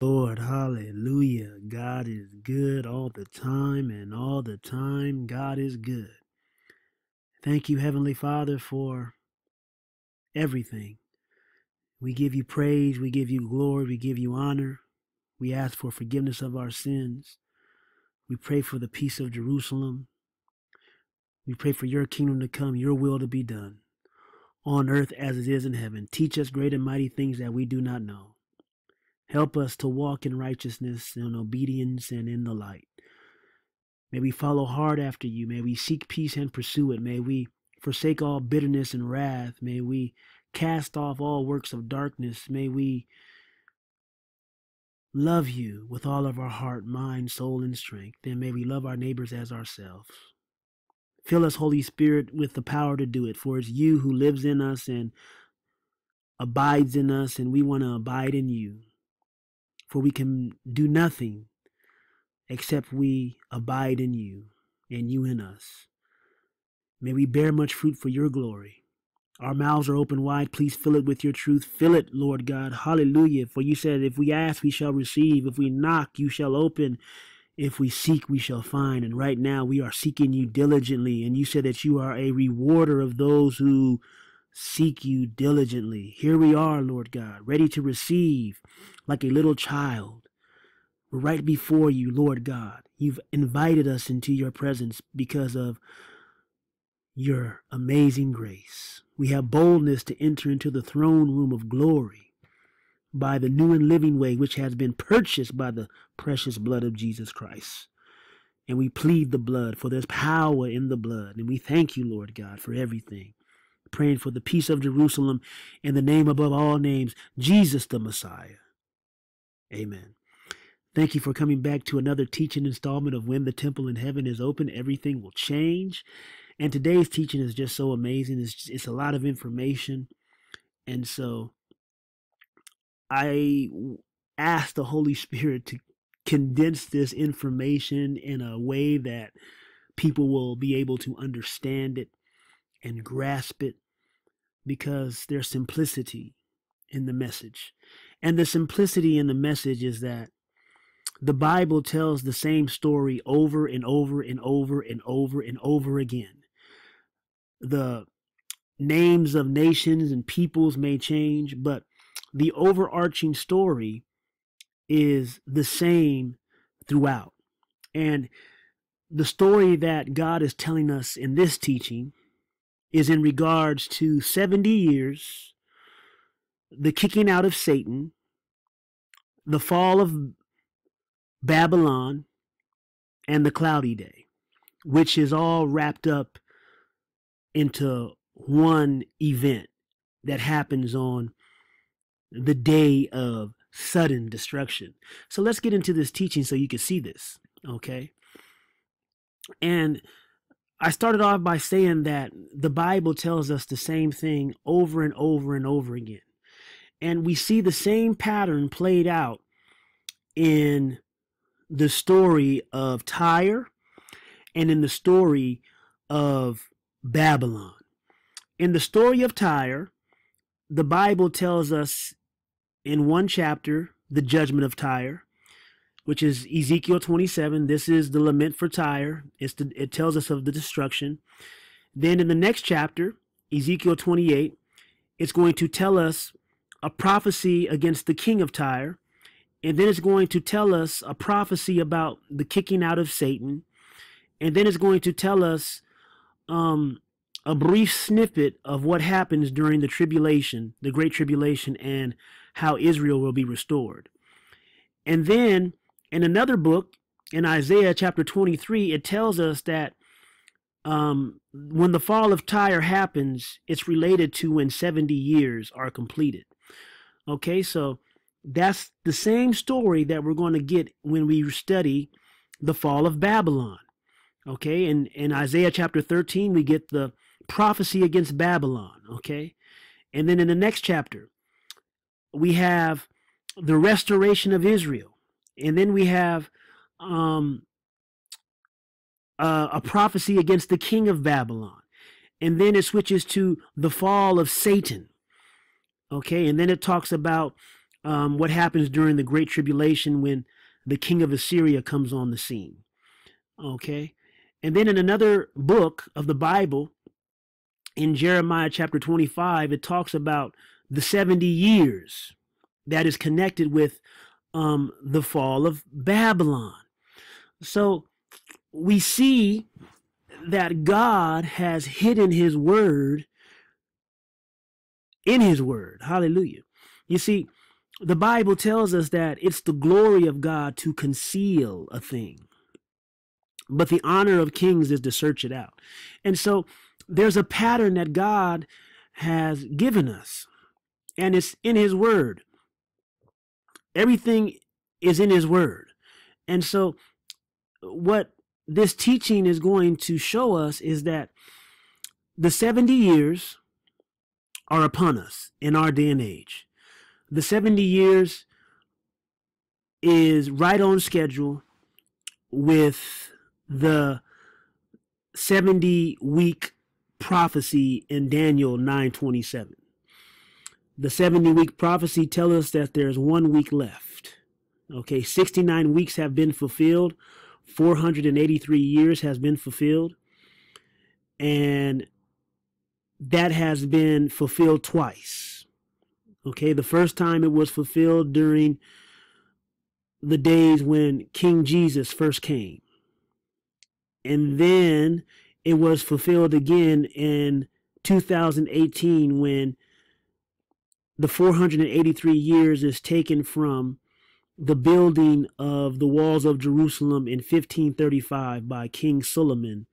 Lord, hallelujah. God is good all the time, and all the time God is good. Thank you, Heavenly Father, for everything. We give you praise, we give you glory, we give you honor. We ask for forgiveness of our sins. We pray for the peace of Jerusalem. We pray for your kingdom to come, your will to be done, on earth as it is in heaven. Teach us great and mighty things that we do not know. Help us to walk in righteousness and obedience and in the light. May we follow hard after you. May we seek peace and pursue it. May we forsake all bitterness and wrath. May we cast off all works of darkness. May we love you with all of our heart, mind, soul, and strength. And may we love our neighbors as ourselves. Fill us, Holy Spirit, with the power to do it, for it's you who lives in us and abides in us, and we want to abide in you. For we can do nothing except we abide in you and you in us. May we bear much fruit for your glory. Our mouths are open wide. Please fill it with your truth. Fill it, Lord God. Hallelujah. For you said, if we ask, we shall receive. If we knock, you shall open. If we seek, we shall find. And right now we are seeking you diligently. And you said that you are a rewarder of those who seek you diligently. Here we are, Lord God, ready to receive like a little child. We're right before you, Lord God. You've invited us into your presence because of your amazing grace. We have boldness to enter into the throne room of glory by the new and living way, which has been purchased by the precious blood of Jesus Christ. And we plead the blood, for there's power in the blood. And we thank you, Lord God, for everything. Praying for the peace of Jerusalem and the name above all names, Jesus the Messiah. Amen. Thank you for coming back to another teaching installment of When the Temple in Heaven is Open, Everything Will Change. And today's teaching is just so amazing. It's a lot of information. And so I asked the Holy Spirit to condense this information in a way that people will be able to understand it and grasp it, because there's simplicity in the message. And the simplicity in the message is that the Bible tells the same story over and over and over and over and over again. The names of nations and peoples may change, but the overarching story is the same throughout. And the story that God is telling us in this teaching is in regards to 70 years, the kicking out of Satan, the fall of Babylon, and the cloudy day, which is all wrapped up into one event that happens on the day of sudden destruction. So let's get into this teaching so you can see this, okay? And I started off by saying that the Bible tells us the same thing over and over and over again. And we see the same pattern played out in the story of Tyre and in the story of Babylon. In the story of Tyre, the Bible tells us in one chapter the judgment of Tyre, which is Ezekiel 27. This is the lament for Tyre. It tells us of the destruction. Then in the next chapter, Ezekiel 28, it's going to tell us a prophecy against the king of Tyre. And then it's going to tell us a prophecy about the kicking out of Satan. And then it's going to tell us a brief snippet of what happens during the tribulation, the Great Tribulation, and how Israel will be restored. And then in another book, in Isaiah chapter 23, it tells us that when the fall of Tyre happens, it's related to when 70 years are completed. Okay, so that's the same story that we're going to get when we study the fall of Babylon. Okay, and in Isaiah chapter 13, we get the prophecy against Babylon. Okay, and then in the next chapter, we have the restoration of Israel. And then we have a prophecy against the king of Babylon. And then it switches to the fall of Satan. Okay, and then it talks about what happens during the Great Tribulation when the king of Assyria comes on the scene. Okay? And then in another book of the Bible, in Jeremiah chapter 25, it talks about the 70 years that is connected with the fall of Babylon. So we see that God has hidden his word in his word. Hallelujah. You see, the Bible tells us that it's the glory of God to conceal a thing, but the honor of kings is to search it out. And so there's a pattern that God has given us, and it's in his word. Everything is in his word. And so what this teaching is going to show us is that the 70 years are upon us in our day and age. The 70 years is right on schedule with the 70-week prophecy in Daniel 9:27. The 70-week prophecy tells us that there's 1 week left. Okay, 69 weeks have been fulfilled. 483 years has been fulfilled. And that has been fulfilled twice. Okay, the first time it was fulfilled during the days when King Jesus first came. And then it was fulfilled again in 2018 when the 483 years is taken from the building of the walls of Jerusalem in 1535 by King Suleiman,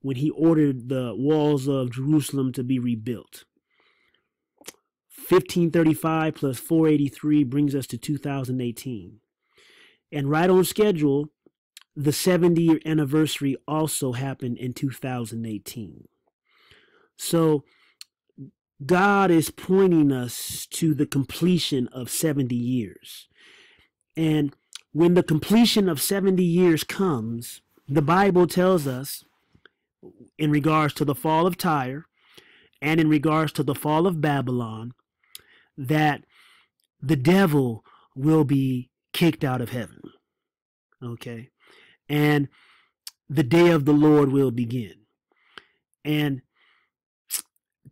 when he ordered the walls of Jerusalem to be rebuilt. 1535 plus 483 brings us to 2018. And right on schedule, the 70-year anniversary also happened in 2018. So God is pointing us to the completion of 70 years. And when the completion of 70 years comes, the Bible tells us in regards to the fall of Tyre and in regards to the fall of Babylon, that the devil will be kicked out of heaven. Okay? And the day of the Lord will begin. And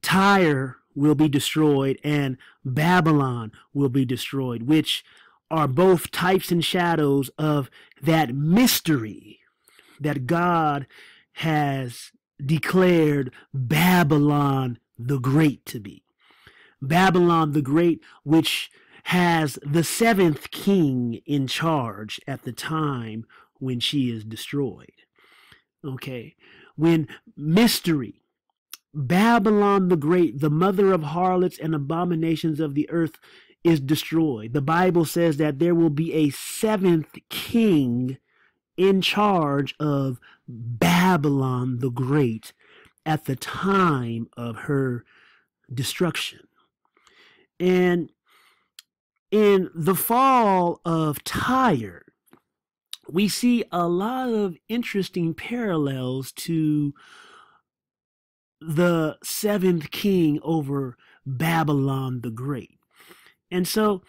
Tyre will be destroyed and Babylon will be destroyed, which are both types and shadows of that mystery that God has declared Babylon the Great to be. Babylon the Great, which has the seventh king in charge at the time when she is destroyed. Okay, when mystery, Babylon the Great, the mother of harlots and abominations of the earth, is destroyed, the Bible says that there will be a seventh king in charge of Babylon the Great at the time of her destruction. And in the fall of Tyre, we see a lot of interesting parallels to the seventh king over Babylon the Great. And so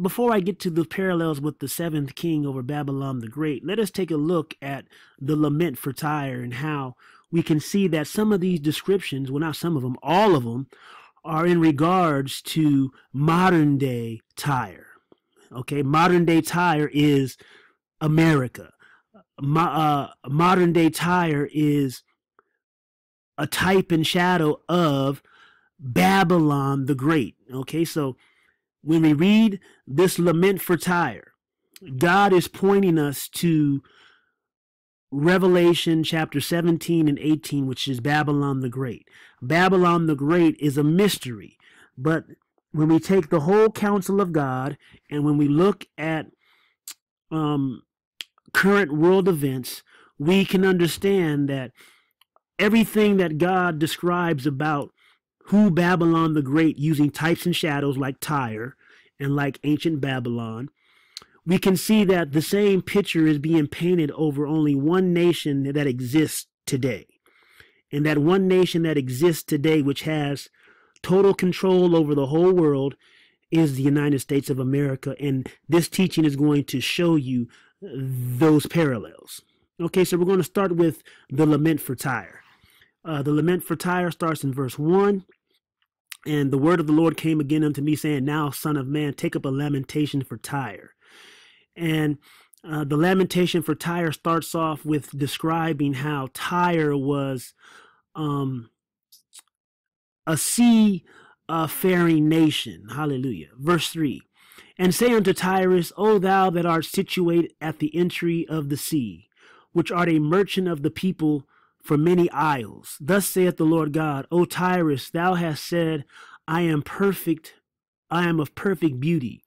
before I get to the parallels with the seventh king over Babylon the Great, let us take a look at the lament for Tyre and how we can see that some of these descriptions, well, not some of them, all of them, are in regards to modern day Tyre. Okay, modern day Tyre is America. Modern day Tyre is a type and shadow of Babylon the Great. Okay, so when we read this lament for Tyre, God is pointing us to Revelation chapter 17 and 18, which is Babylon the Great. Babylon the Great is a mystery, but when we take the whole counsel of God and when we look at current world events, we can understand that everything that God describes about who Babylon the Great, using types and shadows like Tyre and like ancient Babylon, we can see that the same picture is being painted over only one nation that exists today. And that one nation that exists today, which has total control over the whole world, is the United States of America, and this teaching is going to show you those parallels. Okay, so we're going to start with the lament for Tyre. The lament for Tyre starts in verse 1. And the word of the Lord came again unto me, saying, Now, son of man, take up a lamentation for Tyre. And the lamentation for Tyre starts off with describing how Tyre was a sea-faring nation. Hallelujah. Verse 3, And say unto Tyrus, O thou that art situated at the entry of the sea, which art a merchant of the people, for many isles. Thus saith the Lord God, O Tyrus, thou hast said, I am perfect, I am of perfect beauty.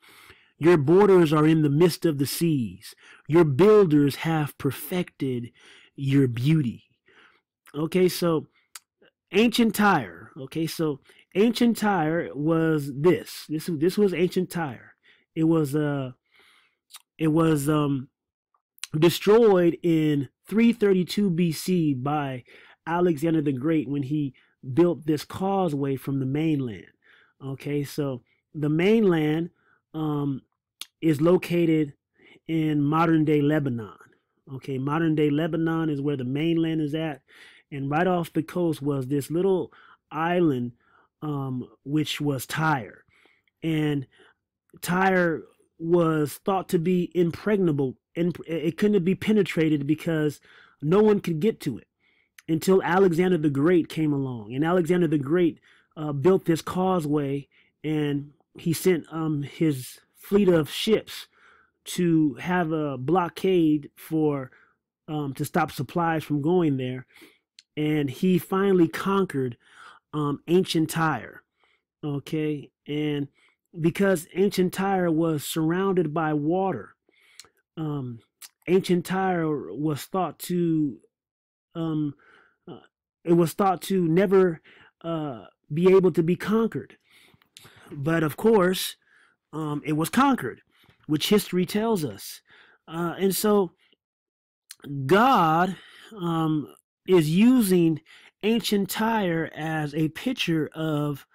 Your borders are in the midst of the seas. Your builders have perfected your beauty. Okay, so ancient Tyre. Okay, so ancient Tyre was this. This was ancient Tyre. It was destroyed in 332 BC by Alexander the Great when he built this causeway from the mainland. Okay, so the mainland is located in modern-day Lebanon. Okay, modern-day Lebanon is where the mainland is at, and right off the coast was this little island, which was Tyre. And Tyre was thought to be impregnable, and it couldn't be penetrated because no one could get to it until Alexander the Great came along. And Alexander the Great built this causeway, and he sent his fleet of ships to have a blockade for to stop supplies from going there. And he finally conquered ancient Tyre. Okay, and because ancient Tyre was surrounded by water, ancient Tyre was thought to, never be able to be conquered. But of course, it was conquered, which history tells us. And so God is using ancient Tyre as a picture of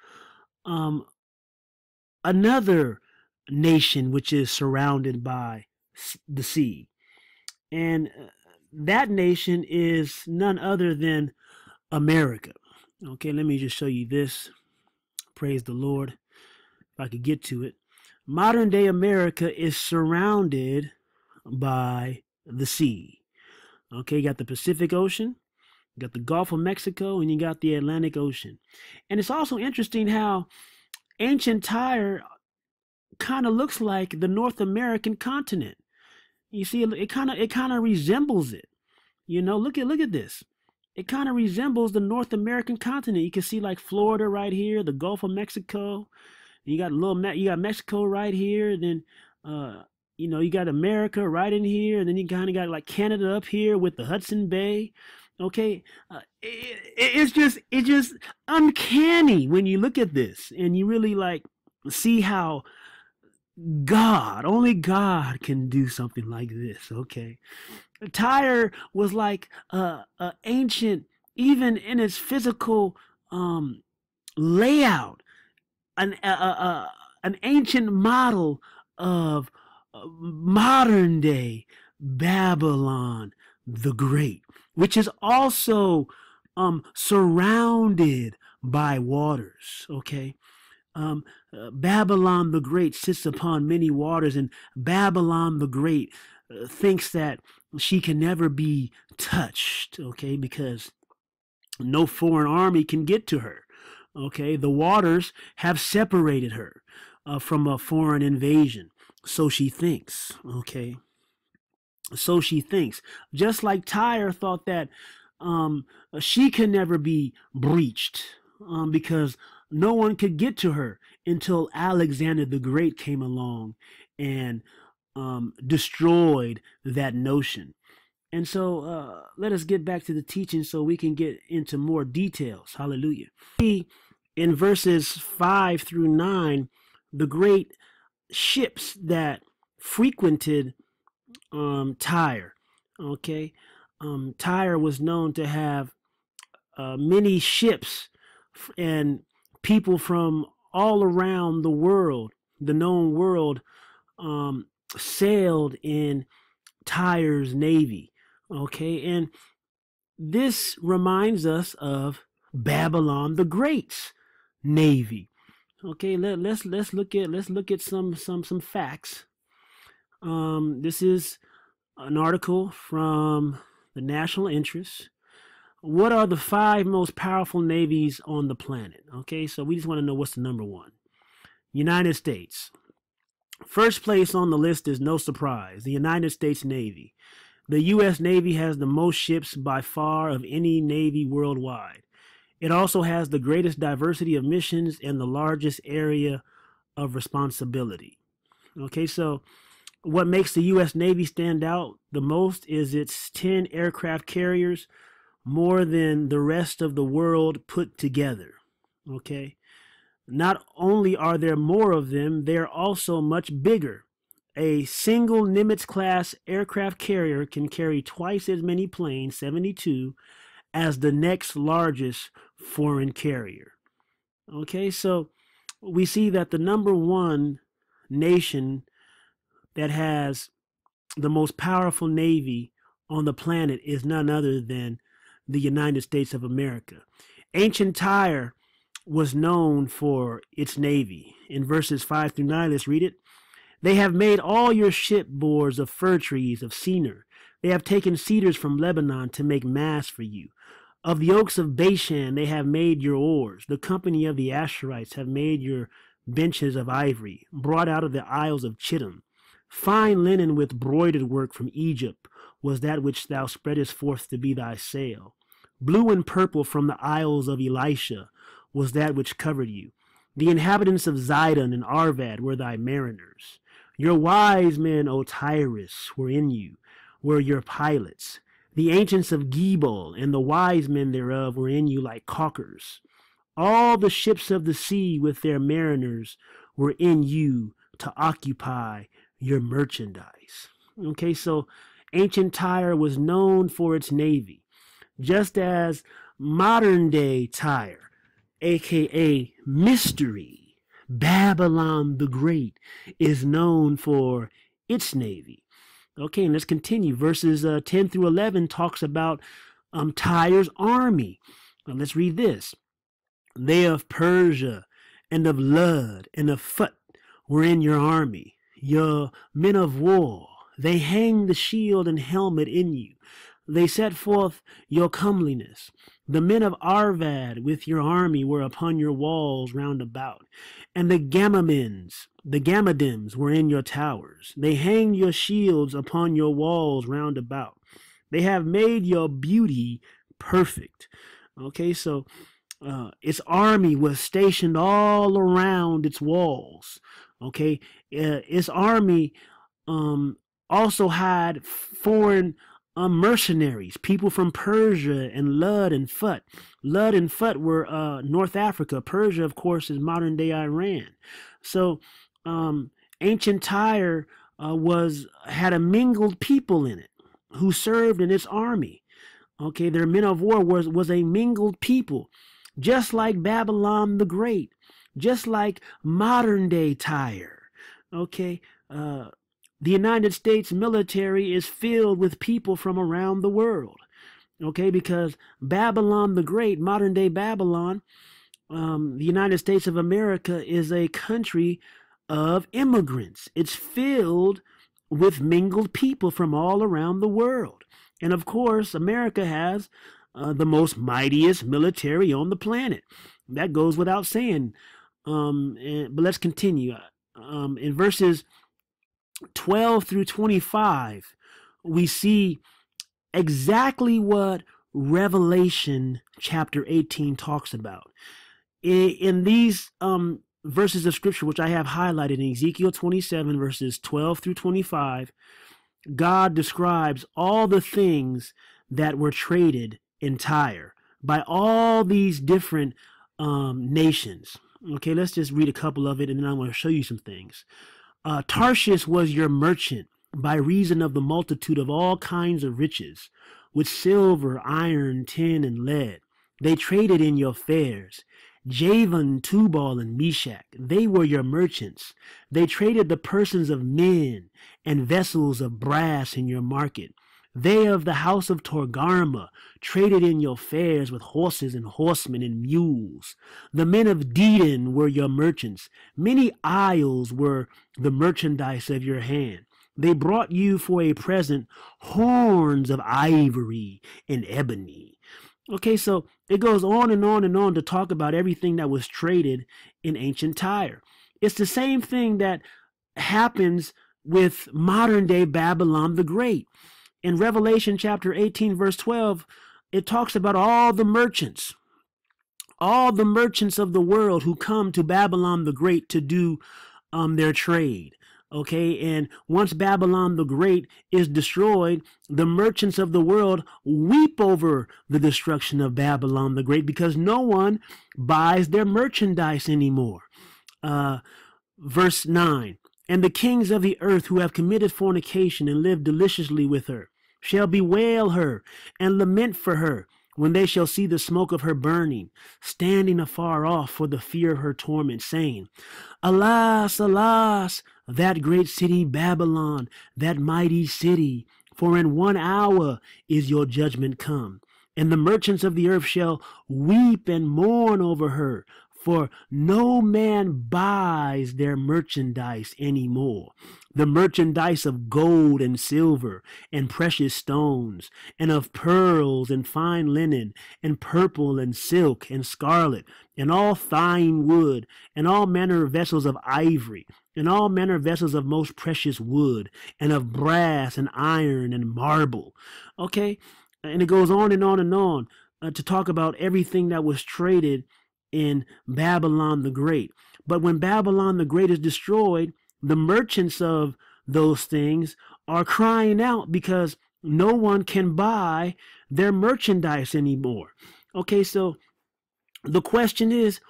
another nation which is surrounded by the sea, and that nation is none other than America. Okay, let me just show you this. Praise the Lord, if I could get to it. Modern day America is surrounded by the sea. Okay, you got the Pacific Ocean, you got the Gulf of Mexico, and you got the Atlantic Ocean. And it's also interesting how ancient Tyre kind of looks like the North American continent. You see, it kind of resembles it. You know, look at this. It kind of resembles the North American continent. You can see like Florida right here, the Gulf of Mexico. You got Mexico right here. And then you know, you got America right in here, and then you kind of got like Canada up here with the Hudson Bay. Okay, it's just uncanny when you look at this and you really like see how God, only God can do something like this. Okay, Tyre was like an ancient, even in its physical layout, an ancient model of modern day Babylon the Great, which is also surrounded by waters. Okay. Babylon the Great sits upon many waters, and Babylon the Great thinks that she can never be touched, okay, because no foreign army can get to her, okay? The waters have separated her from a foreign invasion, so she thinks, okay? So she thinks, just like Tyre thought that she can never be breached because no one could get to her until Alexander the Great came along and destroyed that notion. And so let us get back to the teaching so we can get into more details. Hallelujah. In verses 5 through 9, the great ships that frequented Tyre. Okay. Tyre was known to have many ships and people from all around the world the known world sailed in Tyre's navy. Okay, and this reminds us of Babylon the Great's navy. Okay, let's look at some facts. This is an article from the National Interest. What are the 5 most powerful navies on the planet? Okay, so we just want to know what's the number one. United States. First place on the list is no surprise, the United States Navy. The U.S. Navy has the most ships by far of any navy worldwide. It also has the greatest diversity of missions and the largest area of responsibility. Okay, so what makes the U.S. Navy stand out the most is its 10 aircraft carriers, more than the rest of the world put together. Okay, not only are there more of them, they're also much bigger. A single Nimitz-class aircraft carrier can carry twice as many planes, 72, as the next largest foreign carrier. Okay, so we see that the number one nation that has the most powerful navy on the planet is none other than the United States of America. Ancient Tyre was known for its navy. In verses 5 through 9, let's read it. They have made all your shipboards of fir trees, of cedar. They have taken cedars from Lebanon to make masts for you. Of the oaks of Bashan they have made your oars. The company of the Asherites have made your benches of ivory, brought out of the isles of Chittim. Fine linen with broidered work from Egypt was that which thou spreadest forth to be thy sail. Blue and purple from the isles of Elisha was that which covered you. The inhabitants of Sidon and Arvad were thy mariners. Your wise men, O Tyrus, were in you, were your pilots. The ancients of Gebal and the wise men thereof were in you like caulkers. All the ships of the sea with their mariners were in you to occupy your merchandise. Okay, so ancient Tyre was known for its navy, just as modern-day Tyre, aka mystery, Babylon the Great, is known for its navy. Okay, and let's continue. Verses 10 through 11 talks about Tyre's army. Well, let's read this. They of Persia and of Lud and of Phut were in your army, your men of war. They hang the shield and helmet in you. They set forth your comeliness. The men of Arvad with your army were upon your walls round about. And the Gamamins, the Gamadims were in your towers. They hanged your shields upon your walls round about. They have made your beauty perfect. Okay, so its army was stationed all around its walls. Okay, its army also had foreign mercenaries, people from Persia and Lud and Phut. Lud and Phut were North Africa. Persia, of course, is modern-day Iran. So ancient Tyre had a mingled people in it who served in its army. Okay, their men of war was a mingled people, just like Babylon the Great, just like modern-day Tyre. Okay, the United States military is filled with people from around the world, okay, because Babylon the Great, modern-day Babylon, the United States of America is a country of immigrants. It's filled with mingled people from all around the world. And, of course, America has the most mightiest military on the planet. That goes without saying. But let's continue. In verses 12 through 25, we see exactly what Revelation chapter 18 talks about. In these verses of scripture, which I have highlighted in Ezekiel 27, verses 12 through 25, God describes all the things that were traded in Tyre by all these different nations. Okay, let's just read a couple of it, and then I'm going to show you some things. Tarshish was your merchant by reason of the multitude of all kinds of riches, with silver, iron, tin, and lead. They traded in your fairs. Javan, Tubal, and Meshach, they were your merchants. They traded the persons of men and vessels of brass in your market. They of the house of Torgarma traded in your fairs with horses and horsemen and mules. The men of Dedan were your merchants. Many isles were the merchandise of your hand. They brought you for a present horns of ivory and ebony. Okay, so it goes on and on and on to talk about everything that was traded in ancient Tyre. It's the same thing that happens with modern-day Babylon the Great. In Revelation chapter 18, verse 12, it talks about all the merchants of the world who come to Babylon the Great to do their trade. Okay, and once Babylon the Great is destroyed, the merchants of the world weep over the destruction of Babylon the Great because no one buys their merchandise anymore. Verse 9, and the kings of the earth who have committed fornication and lived deliciously with her shall bewail her and lament for her when they shall see the smoke of her burning, standing afar off for the fear of her torment, saying, Alas, alas, that great city Babylon, that mighty city, for in 1 hour is your judgment come. And the merchants of the earth shall weep and mourn over her, for no man buys their merchandise anymore, the merchandise of gold and silver and precious stones, and of pearls and fine linen, and purple and silk and scarlet, and all fine wood, and all manner of vessels of ivory, and all manner of vessels of most precious wood, and of brass and iron and marble. Okay, and it goes on and on and on to talk about everything that was traded in Babylon the Great. But when Babylon the Great is destroyed, the merchants of those things are crying out because no one can buy their merchandise anymore. Okay, so the question is,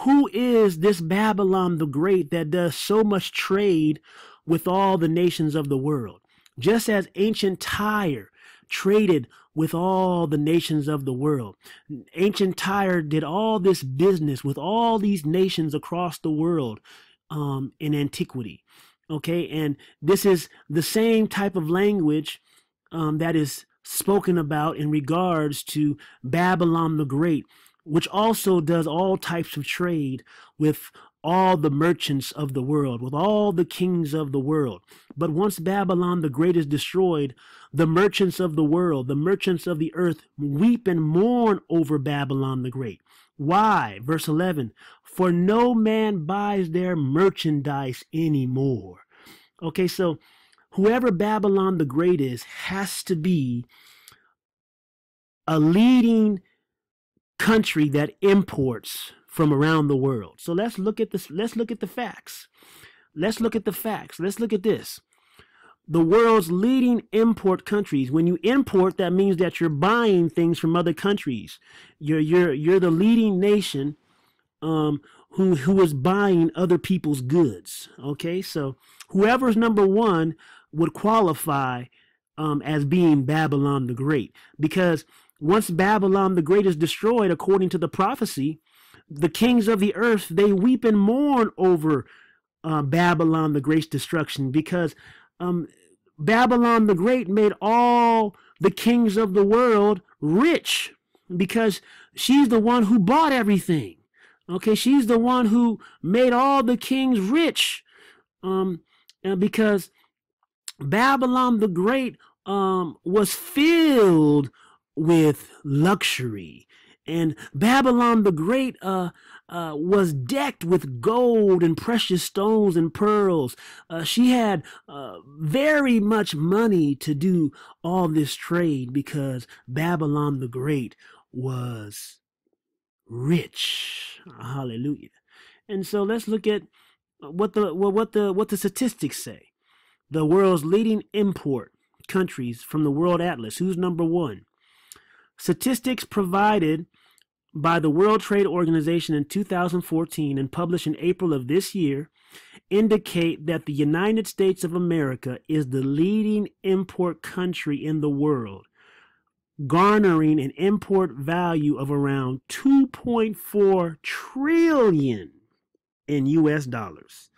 who is this Babylon the Great that does so much trade with all the nations of the world? Just as ancient Tyre traded with all the nations of the world. Ancient Tyre did all this business with all these nations across the world in antiquity. Okay, and this is the same type of language that is spoken about in regards to Babylon the Great, which also does all types of trade with all the merchants of the world, with all the kings of the world. But once Babylon the Great is destroyed, the merchants of the world, the merchants of the earth, weep and mourn over Babylon the Great. Why? Verse 11, for no man buys their merchandise anymore. Okay, so whoever Babylon the Great is has to be a leading country that imports from around the world. So let's look at this. Let's look at the facts. Let's look at the facts. Let's look at this. The world's leading import countries. When you import, that means that you're buying things from other countries. You're the leading nation who is buying other people's goods. Okay, so whoever's number one would qualify as being Babylon the Great, because once Babylon the Great is destroyed, according to the prophecy, the kings of the earth, they weep and mourn over Babylon the Great's destruction, because Babylon the Great made all the kings of the world rich, because she's the one who bought everything. Okay, she's the one who made all the kings rich, because Babylon the Great was filled with luxury. And Babylon the Great was decked with gold and precious stones and pearls. She had very much money to do all this trade because Babylon the Great was rich. Hallelujah. And so let's look at what the statistics say. The world's leading import countries from the World Atlas. Who's number one? Statistics provided by the World Trade Organization in 2014 and published in April of this year indicate that the United States of America is the leading import country in the world garnering an import value of around 2.4 trillion in US dollars.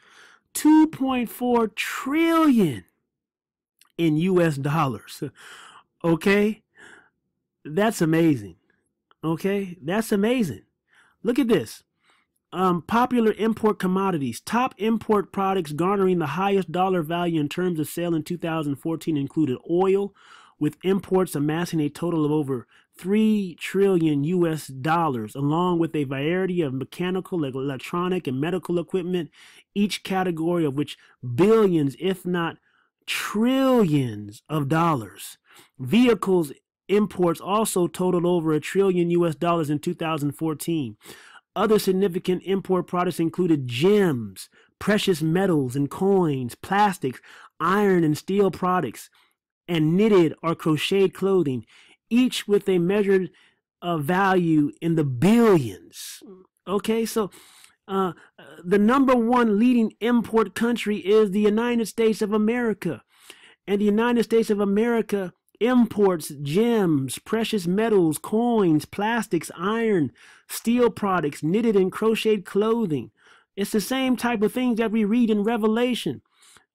2.4 trillion in US dollars. Okay? That's amazing. Okay? That's amazing. Look at this. Popular import commodities. Top import products garnering the highest dollar value in terms of sale in 2014 included oil, with imports amassing a total of over 3 trillion US dollars, along with a variety of mechanical, electronic, and medical equipment, each category of which billions, if not trillions of dollars. Vehicles imports also totaled over $1 trillion US dollars in 2014. Other significant import products included gems, precious metals and coins, plastics, iron and steel products, and knitted or crocheted clothing, each with a measured value in the billions. Okay, so the number one leading import country is the United States of America. And the United States of America imports gems, precious metals, coins, plastics, iron, steel products, knitted and crocheted clothing. It's the same type of things that we read in Revelation,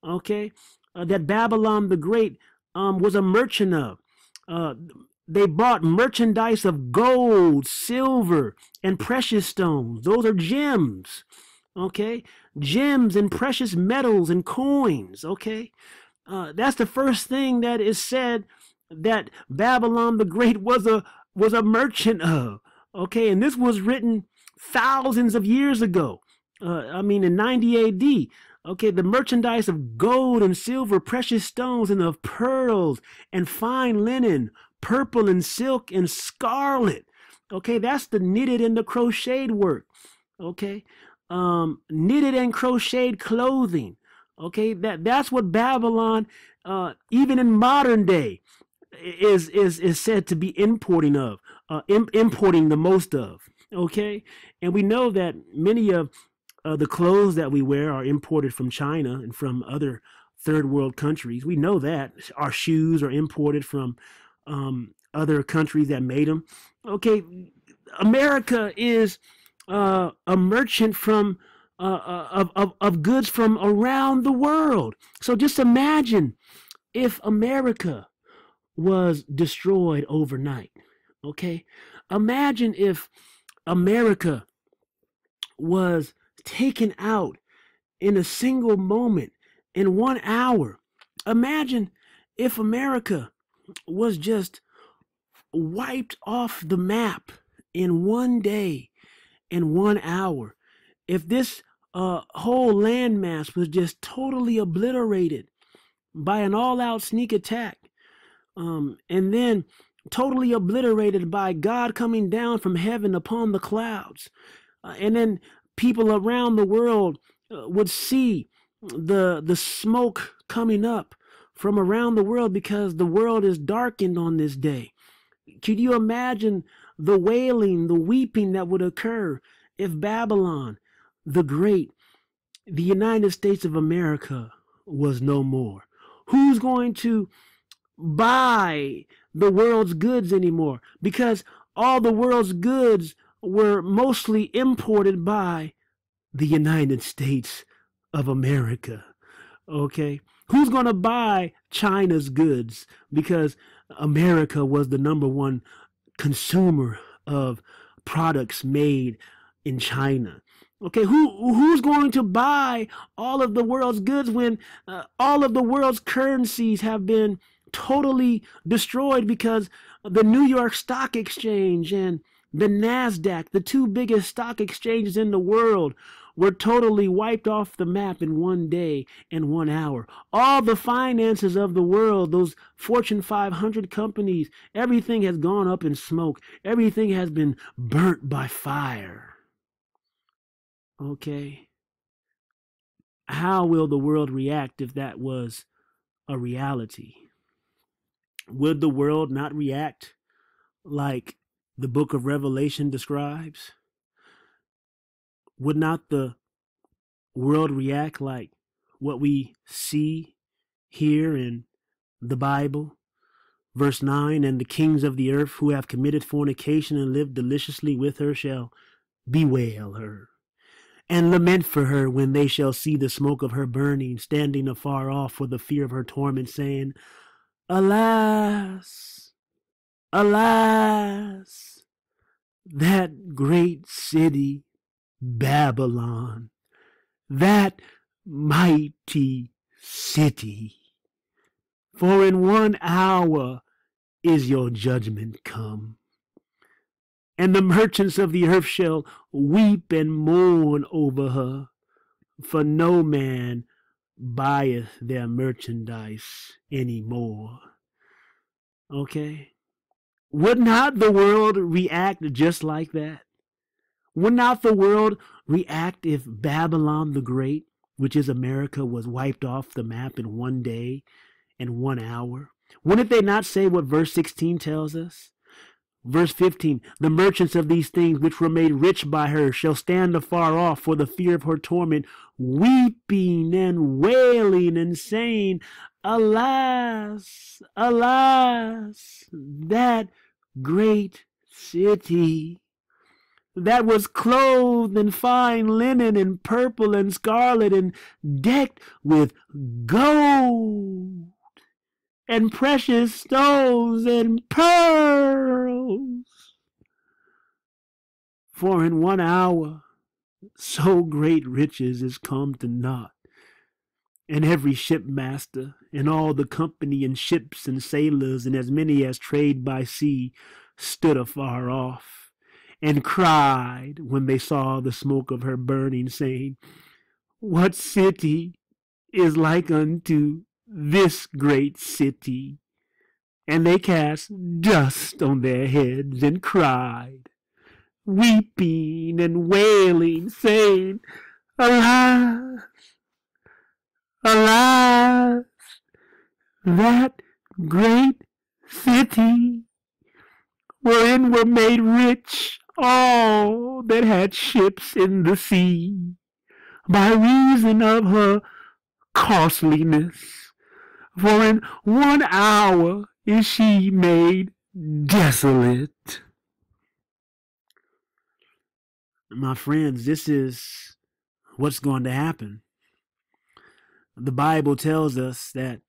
okay, that Babylon the Great was a merchant of. They bought merchandise of gold, silver, and precious stones. Those are gems, okay, gems and precious metals and coins, okay. That's the first thing that is said, that Babylon the Great was a merchant of, okay? And this was written thousands of years ago, I mean in 90 AD, okay? The merchandise of gold and silver, precious stones, and of pearls and fine linen, purple and silk and scarlet, okay? That's the knitted and the crocheted work, okay? Knitted and crocheted clothing, okay? That's what Babylon, even in modern day, is said to be importing of, importing the most of, okay? And we know that many of the clothes that we wear are imported from China and from other third world countries. We know that our shoes are imported from other countries that made them, okay? America is a merchant from of goods from around the world. So just imagine if America was destroyed overnight, okay? Imagine if America was taken out in a single moment, in 1 hour. Imagine if America was just wiped off the map in 1 day, in 1 hour. If this whole landmass was just totally obliterated by an all-out sneak attack, and then totally obliterated by God coming down from heaven upon the clouds, and then people around the world would see the smoke coming up from around the world because the world is darkened on this day. Could you imagine the wailing, the weeping that would occur if Babylon the Great, the United States of America, was no more? Who's going to buy the world's goods anymore? Because all the world's goods were mostly imported by the United States of America, okay? Who's going to buy China's goods? Because America was the number one consumer of products made in China. Okay, who's going to buy all of the world's goods when all of the world's currencies have been totally destroyed because the New York Stock Exchange and the NASDAQ, the two biggest stock exchanges in the world, were totally wiped off the map in 1 day and 1 hour. All the finances of the world, those Fortune 500 companies, everything has gone up in smoke. Everything has been burnt by fire. Okay? How will the world react if that was a reality? Would the world not react like the book of Revelation describes? Would not the world react like what we see here in the Bible? Verse 9, and the kings of the earth who have committed fornication and lived deliciously with her shall bewail her, and lament for her when they shall see the smoke of her burning, standing afar off for the fear of her torment, saying, Alas, alas, that great city Babylon, that mighty city. For in 1 hour is your judgment come. And the merchants of the earth shall weep and mourn over her, for no man buyeth their merchandise any more. Okay? Would not the world react just like that? Would not the world react if Babylon the Great, which is America, was wiped off the map in 1 day? In 1 hour? Wouldn't they not say what verse 16 tells us? Verse 15, the merchants of these things which were made rich by her shall stand afar off for the fear of her torment, weeping and wailing and saying, Alas, alas, that great city, that was clothed in fine linen and purple and scarlet and decked with gold and precious stones and pearls. For in 1 hour so great riches is come to naught, and every shipmaster and all the company and ships and sailors and as many as trade by sea stood afar off, and cried when they saw the smoke of her burning, saying, What city is like unto this great city? And they cast dust on their heads and cried, weeping and wailing, saying, Alas, alas, that great city, wherein were made rich all that had ships in the sea, by reason of her costliness. For in 1 hour is she made desolate. My friends, this is what's going to happen. The Bible tells us that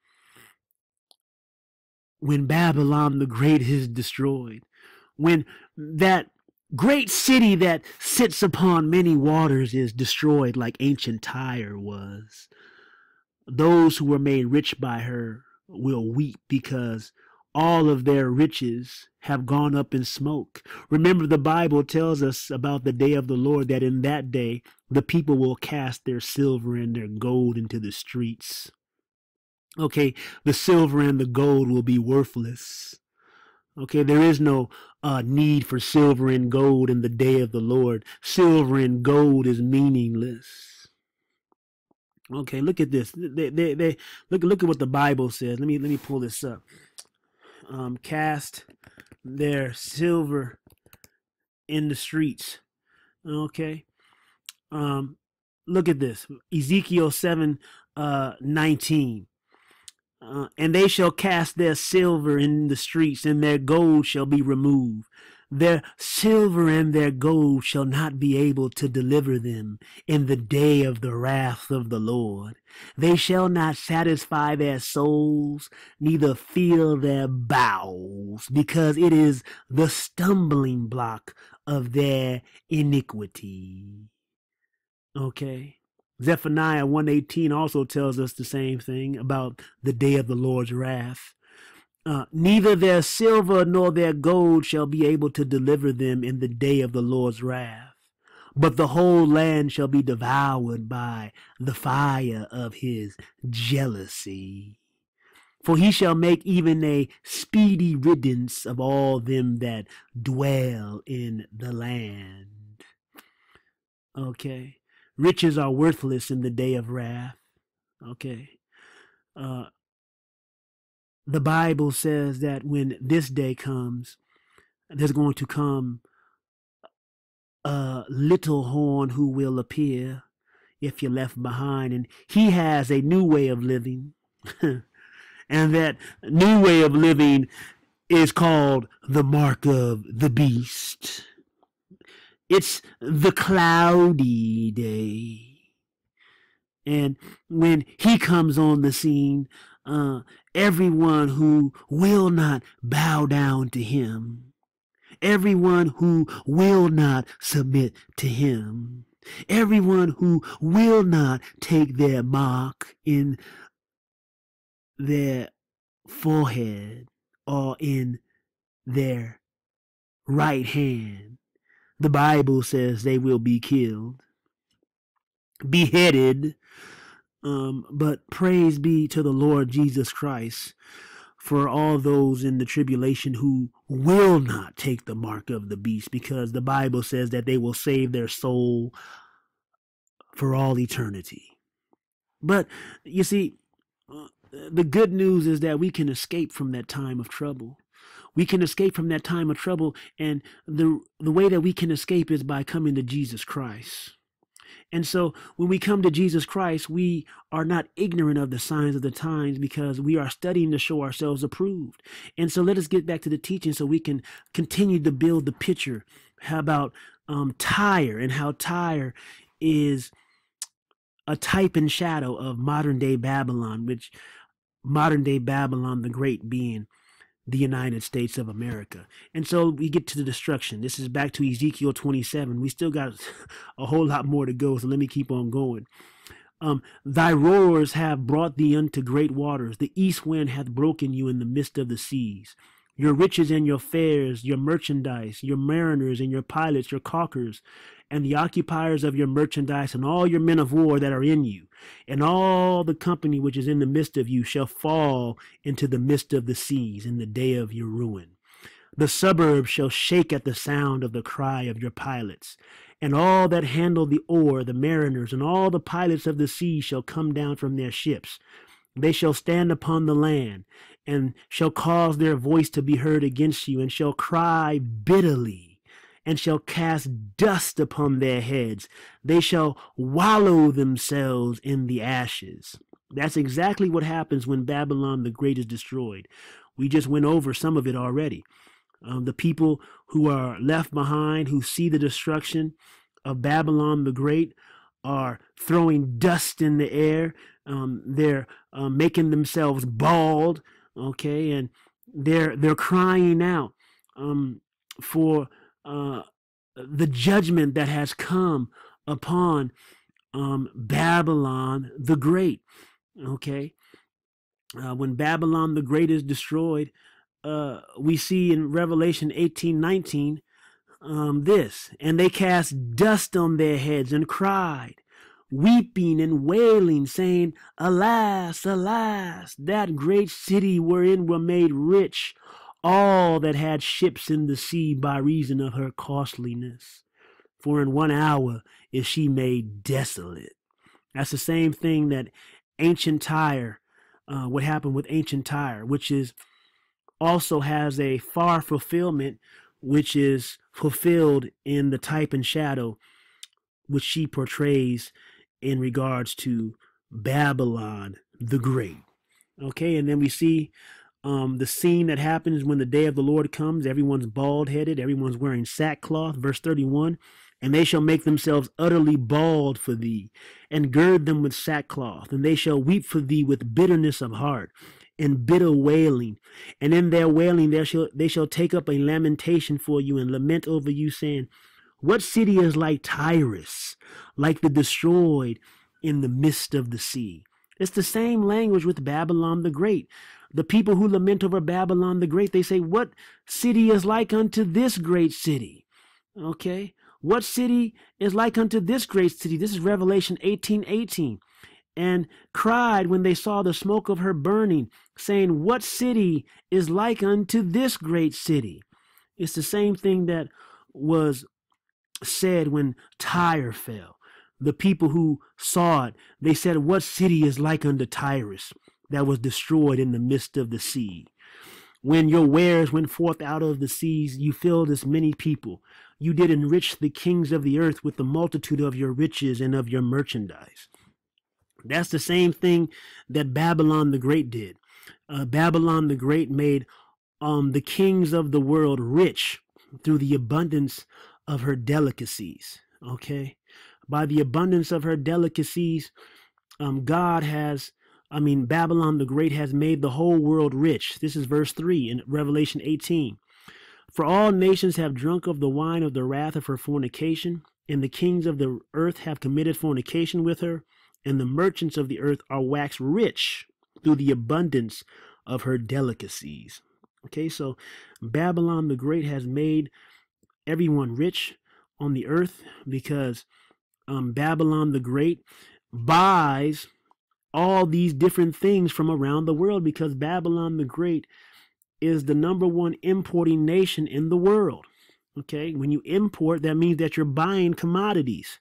when Babylon the Great is destroyed, when that great city that sits upon many waters is destroyed like ancient Tyre was, those who were made rich by her will weep because all of their riches have gone up in smoke. Remember, the Bible tells us about the day of the Lord, that in that day the people will cast their silver and their gold into the streets. Okay, the silver and the gold will be worthless. Okay, there is no need for silver and gold in the day of the Lord. Silver and gold is meaningless. Okay, look at this. They look at what the Bible says. Let me pull this up. Cast their silver in the streets. Okay. Look at this. Ezekiel 7:19. And they shall cast their silver in the streets, and their gold shall be removed. Their silver and their gold shall not be able to deliver them in the day of the wrath of the Lord. They shall not satisfy their souls, neither fill their bowels, because it is the stumbling block of their iniquity. Okay. Zephaniah 1:18 also tells us the same thing about the day of the Lord's wrath. Neither their silver nor their gold shall be able to deliver them in the day of the Lord's wrath, but the whole land shall be devoured by the fire of his jealousy. For he shall make even a speedy riddance of all them that dwell in the land. Okay. Riches are worthless in the day of wrath. Okay. The Bible says that when this day comes, there's going to come a little horn who will appear if you're left behind. And he has a new way of living. And that new way of living is called the mark of the beast. It's the cloudy day. And when he comes on the scene, everyone who will not bow down to him, everyone who will not submit to him, everyone who will not take their mark in their forehead or in their right hand, the Bible says they will be killed, beheaded. But praise be to the Lord Jesus Christ for all those in the tribulation who will not take the mark of the beast, because the Bible says that they will save their soul for all eternity. But you see, the good news is that we can escape from that time of trouble. We can escape from that time of trouble, and the way that we can escape is by coming to Jesus Christ. And so when we come to Jesus Christ, we are not ignorant of the signs of the times, because we are studying to show ourselves approved. And so let us get back to the teaching so we can continue to build the picture. How about Tyre, and how Tyre is a type and shadow of modern day Babylon, which modern day Babylon the Great being the United States of America. And so we get to the destruction. This is back to Ezekiel 27. We still got a whole lot more to go, so let me keep on going. Thy roars have brought thee unto great waters. The east wind hath broken you in the midst of the seas. Your riches and your fares, your merchandise, your mariners and your pilots, your caulkers, and the occupiers of your merchandise, and all your men of war that are in you, and all the company which is in the midst of you, shall fall into the midst of the seas in the day of your ruin. The suburbs shall shake at the sound of the cry of your pilots, and all that handle the oar, the mariners, and all the pilots of the sea shall come down from their ships. They shall stand upon the land, and shall cause their voice to be heard against you, and shall cry bitterly, and shall cast dust upon their heads. They shall wallow themselves in the ashes. That's exactly what happens when Babylon the Great is destroyed. We just went over some of it already. The people who are left behind, who see the destruction of Babylon the Great, are throwing dust in the air. They're making themselves bald, okay? And they're crying out for the judgment that has come upon Babylon the Great. Okay, when Babylon the Great is destroyed, we see in Revelation 18:19 this, and they cast dust on their heads and cried, weeping and wailing, saying, alas, alas, that great city wherein were made rich all that had ships in the sea by reason of her costliness, for in 1 hour is she made desolate. That's the same thing that ancient Tyre, what happened with ancient Tyre, which is also has a far fulfillment, which is fulfilled in the type and shadow which she portrays in regards to Babylon the Great. Okay, and then we see the scene that happens when the day of the Lord comes. Everyone's bald-headed, everyone's wearing sackcloth. Verse 31, and they shall make themselves utterly bald for thee, and gird them with sackcloth, and they shall weep for thee with bitterness of heart, and bitter wailing. And in their wailing they shall take up a lamentation for you, and lament over you, saying, what city is like Tyrus, like the destroyed in the midst of the sea? It's the same language with Babylon the Great. The people who lament over Babylon the Great, they say, what city is like unto this great city? Okay, what city is like unto this great city? This is Revelation 18:18. And cried when they saw the smoke of her burning, saying, what city is like unto this great city? It's the same thing that was said when Tyre fell. The people who saw it, they said, what city is like unto Tyrus, that was destroyed in the midst of the sea? When your wares went forth out of the seas, you filled as many people. You did enrich the kings of the earth with the multitude of your riches and of your merchandise. That's the same thing that Babylon the Great did. Babylon the Great made the kings of the world rich through the abundance of her delicacies. Okay, by the abundance of her delicacies, Babylon the Great has made the whole world rich. This is verse 3 in Revelation 18. For all nations have drunk of the wine of the wrath of her fornication, and the kings of the earth have committed fornication with her, and the merchants of the earth are waxed rich through the abundance of her delicacies. Okay, so Babylon the Great has made everyone rich on the earth because Babylon the Great buys all these different things from around the world, because Babylon the Great is the #1 importing nation in the world. Okay, when you import, that means that you're buying commodities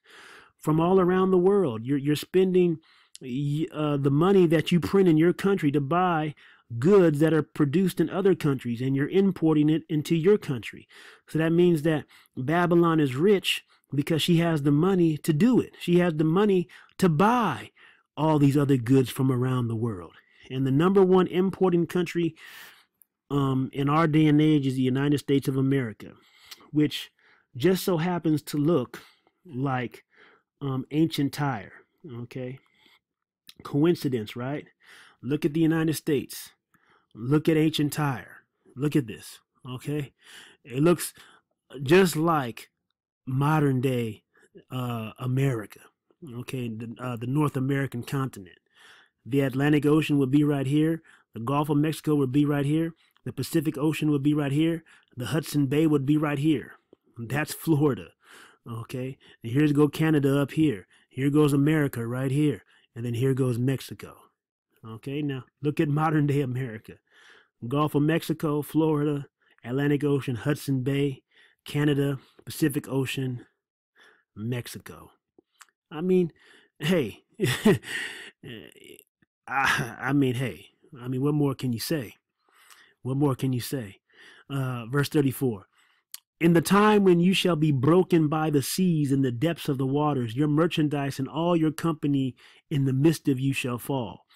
from all around the world. You're spending the money that you print in your country to buy goods that are produced in other countries, and you're importing it into your country. So that means that Babylon is rich because she has the money to do it. She has the money to buy all these other goods from around the world. And the #1 importing country in our day and age is the United States of America, which just so happens to look like ancient Tyre. Okay, coincidence, right? Look at the United States. Look at ancient Tyre. Look at this. Okay, it looks just like modern day America. Okay, the North American continent. The Atlantic Ocean would be right here. The Gulf of Mexico would be right here. The Pacific Ocean would be right here. The Hudson Bay would be right here. That's Florida. Okay, and here's go Canada up here. Here goes America right here. And then here goes Mexico. Okay, now look at modern day America. Gulf of Mexico, Florida, Atlantic Ocean, Hudson Bay, Canada, Pacific Ocean, Mexico. I mean, hey, what more can you say? What more can you say? Verse 34, in the time when you shall be broken by the seas and the depths of the waters, your merchandise and all your company in the midst of you shall fall.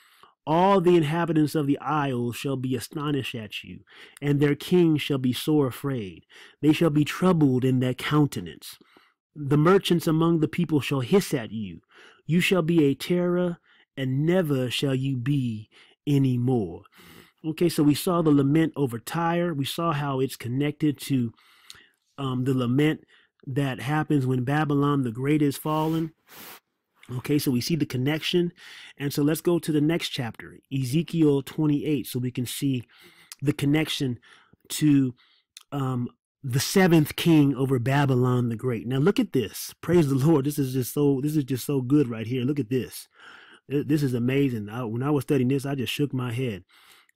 All the inhabitants of the isles shall be astonished at you, and their kings shall be sore afraid. They shall be troubled in their countenance. The merchants among the people shall hiss at you. You shall be a terror, and never shall you be any more. Okay, so we saw the lament over Tyre. We saw how it's connected to the lament that happens when Babylon the Great is fallen. Okay, so we see the connection. And so let's go to the next chapter, Ezekiel 28, so we can see the connection to the 7th king over Babylon the Great. Now look at this. Praise the Lord. This is just so good right here. Look at this. This is amazing. When I was studying this, I just shook my head.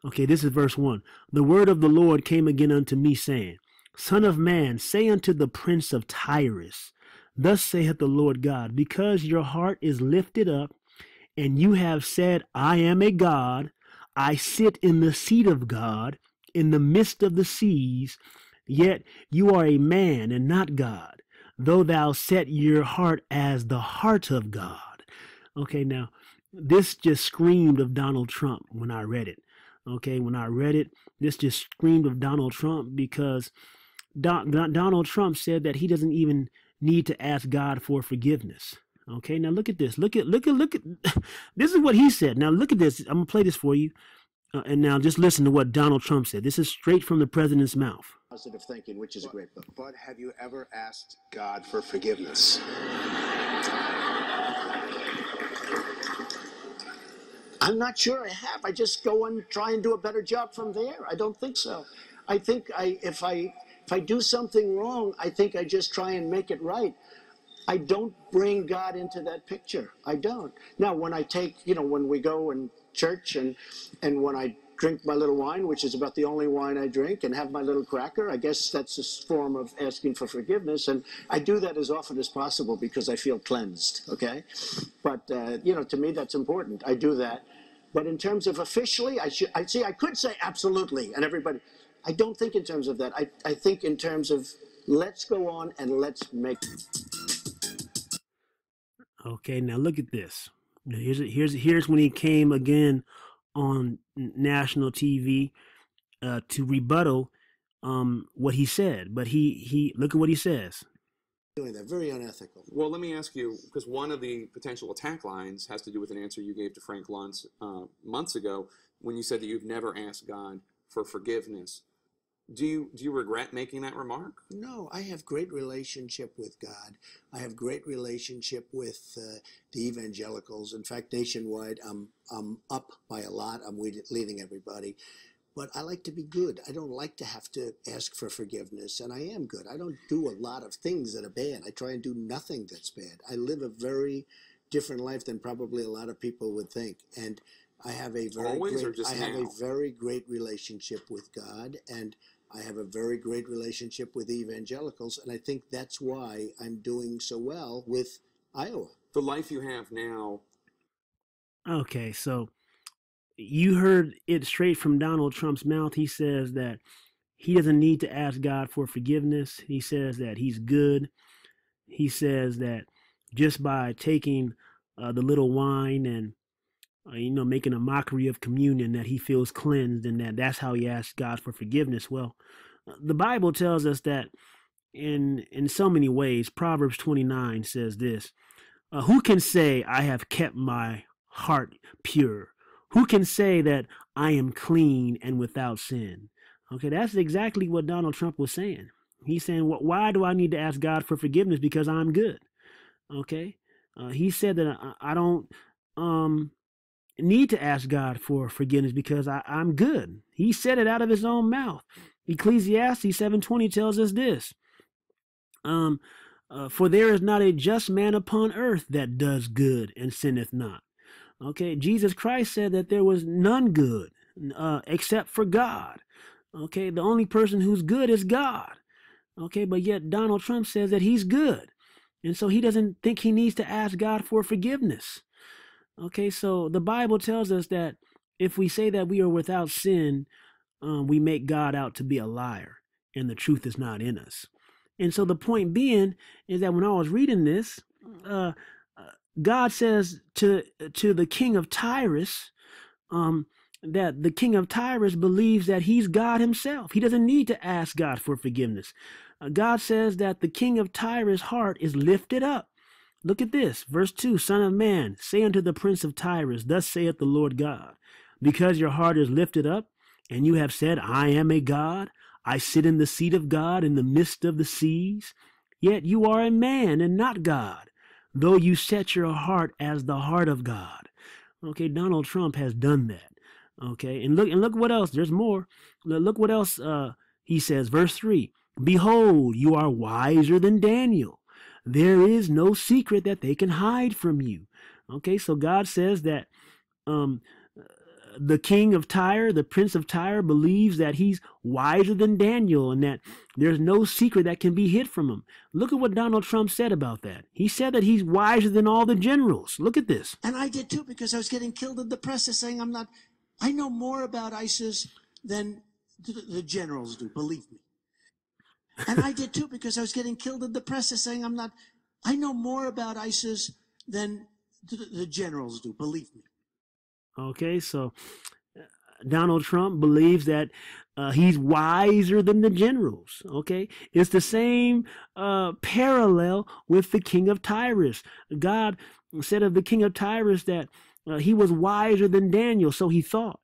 Okay, this is verse 1. The word of the Lord came again unto me, saying, Son of man, say unto the prince of Tyrus, thus saith the Lord God, because your heart is lifted up, and you have said, I am a God, I sit in the seat of God, in the midst of the seas, yet you are a man and not God, though thou set your heart as the heart of God. Okay, now, this just screamed of Donald Trump when I read it. Okay, when I read it, this just screamed of Donald Trump, because Donald Trump said that he doesn't even need to ask God for forgiveness. Okay, now look at this. Look at, this is what he said. Now look at this. I'm going to play this for you. And now just listen to what Donald Trump said. This is straight from the president's mouth. Positive thinking, which is a great book. But have you ever asked God for forgiveness? I'm not sure I have. I just go and try and do a better job from there. I don't think so. I think if I do something wrong, I think I just try and make it right. I don't bring God into that picture. I don't. Now, when I take, you know, when we go and church and when I drink my little wine, which is about the only wine I drink, and have my little cracker, I guess that's a form of asking for forgiveness, and I do that as often as possible because I feel cleansed. Okay, but you know, to me that's important. I do that, but in terms of officially, I could say absolutely, and everybody, I don't think in terms of that. I think in terms of let's go on and let's make it. Okay, now look at this. Now here's when he came again on national TV to rebuttal what he said. But he look at what he says. Doing that, very unethical. Well, let me ask you, because one of the potential attack lines has to do with an answer you gave to Frank Luntz months ago when you said that you've never asked God for forgiveness. Do you regret making that remark? No, I have great relationship with God. I have great relationship with the evangelicals. In fact, nationwide, I'm up by a lot. I'm leading everybody. But I like to be good. I don't like to have to ask for forgiveness, and I am good. I don't do a lot of things that are bad. I try and do nothing that's bad. I live a very different life than probably a lot of people would think, and I have a very great relationship with God, and I have a very great relationship with evangelicals, and I think that's why I'm doing so well with Iowa. The life you have now. Okay, so you heard it straight from Donald Trump's mouth. He says that he doesn't need to ask God for forgiveness. He says that he's good. He says that just by taking the little wine and, you know, making a mockery of communion, that he feels cleansed, and that's how he asks God for forgiveness. Well, the Bible tells us that in so many ways. Proverbs 29 says this, who can say I have kept my heart pure? Who can say that I am clean and without sin? Okay, that's exactly what Donald Trump was saying. He's saying, well, why do I need to ask God for forgiveness? Because I'm good. Okay, he said that I don't need to ask God for forgiveness because I'm good. He said it out of his own mouth. Ecclesiastes 7:20 tells us this, for there is not a just man upon earth that does good and sinneth not. Okay, Jesus Christ said that there was none good except for God. Okay, the only person who's good is God. Okay, but yet Donald Trump says that he's good, and so he doesn't think he needs to ask God for forgiveness. Okay, so the Bible tells us that if we say that we are without sin, we make God out to be a liar, and the truth is not in us. And so the point being is that when I was reading this, God says to the king of Tyre that the king of Tyre believes that he's God himself. He doesn't need to ask God for forgiveness. God says that the king of Tyre's heart is lifted up. Look at this, verse 2, Son of man, say unto the prince of Tyre, thus saith the Lord God, because your heart is lifted up, and you have said, I am a God, I sit in the seat of God in the midst of the seas, yet you are a man and not God, though you set your heart as the heart of God. Okay, Donald Trump has done that. Okay, and look what else. There's more. Look what else he says. Verse 3, behold, you are wiser than Daniel. There is no secret that they can hide from you. Okay, so God says that the king of Tyre, the prince of Tyre, believes that he's wiser than Daniel and that there's no secret that can be hid from him. Look at what Donald Trump said about that. He said that he's wiser than all the generals. Look at this. And I did too, because I was getting killed in the press saying I'm not. I know more about ISIS than the generals do, believe me. And I did too, because I was getting killed in the press saying I'm not. I know more about ISIS than the generals do, believe me. Okay, so Donald Trump believes that he's wiser than the generals. Okay, it's the same parallel with the king of Tyre. God said of the king of Tyre that he was wiser than Daniel, so he thought.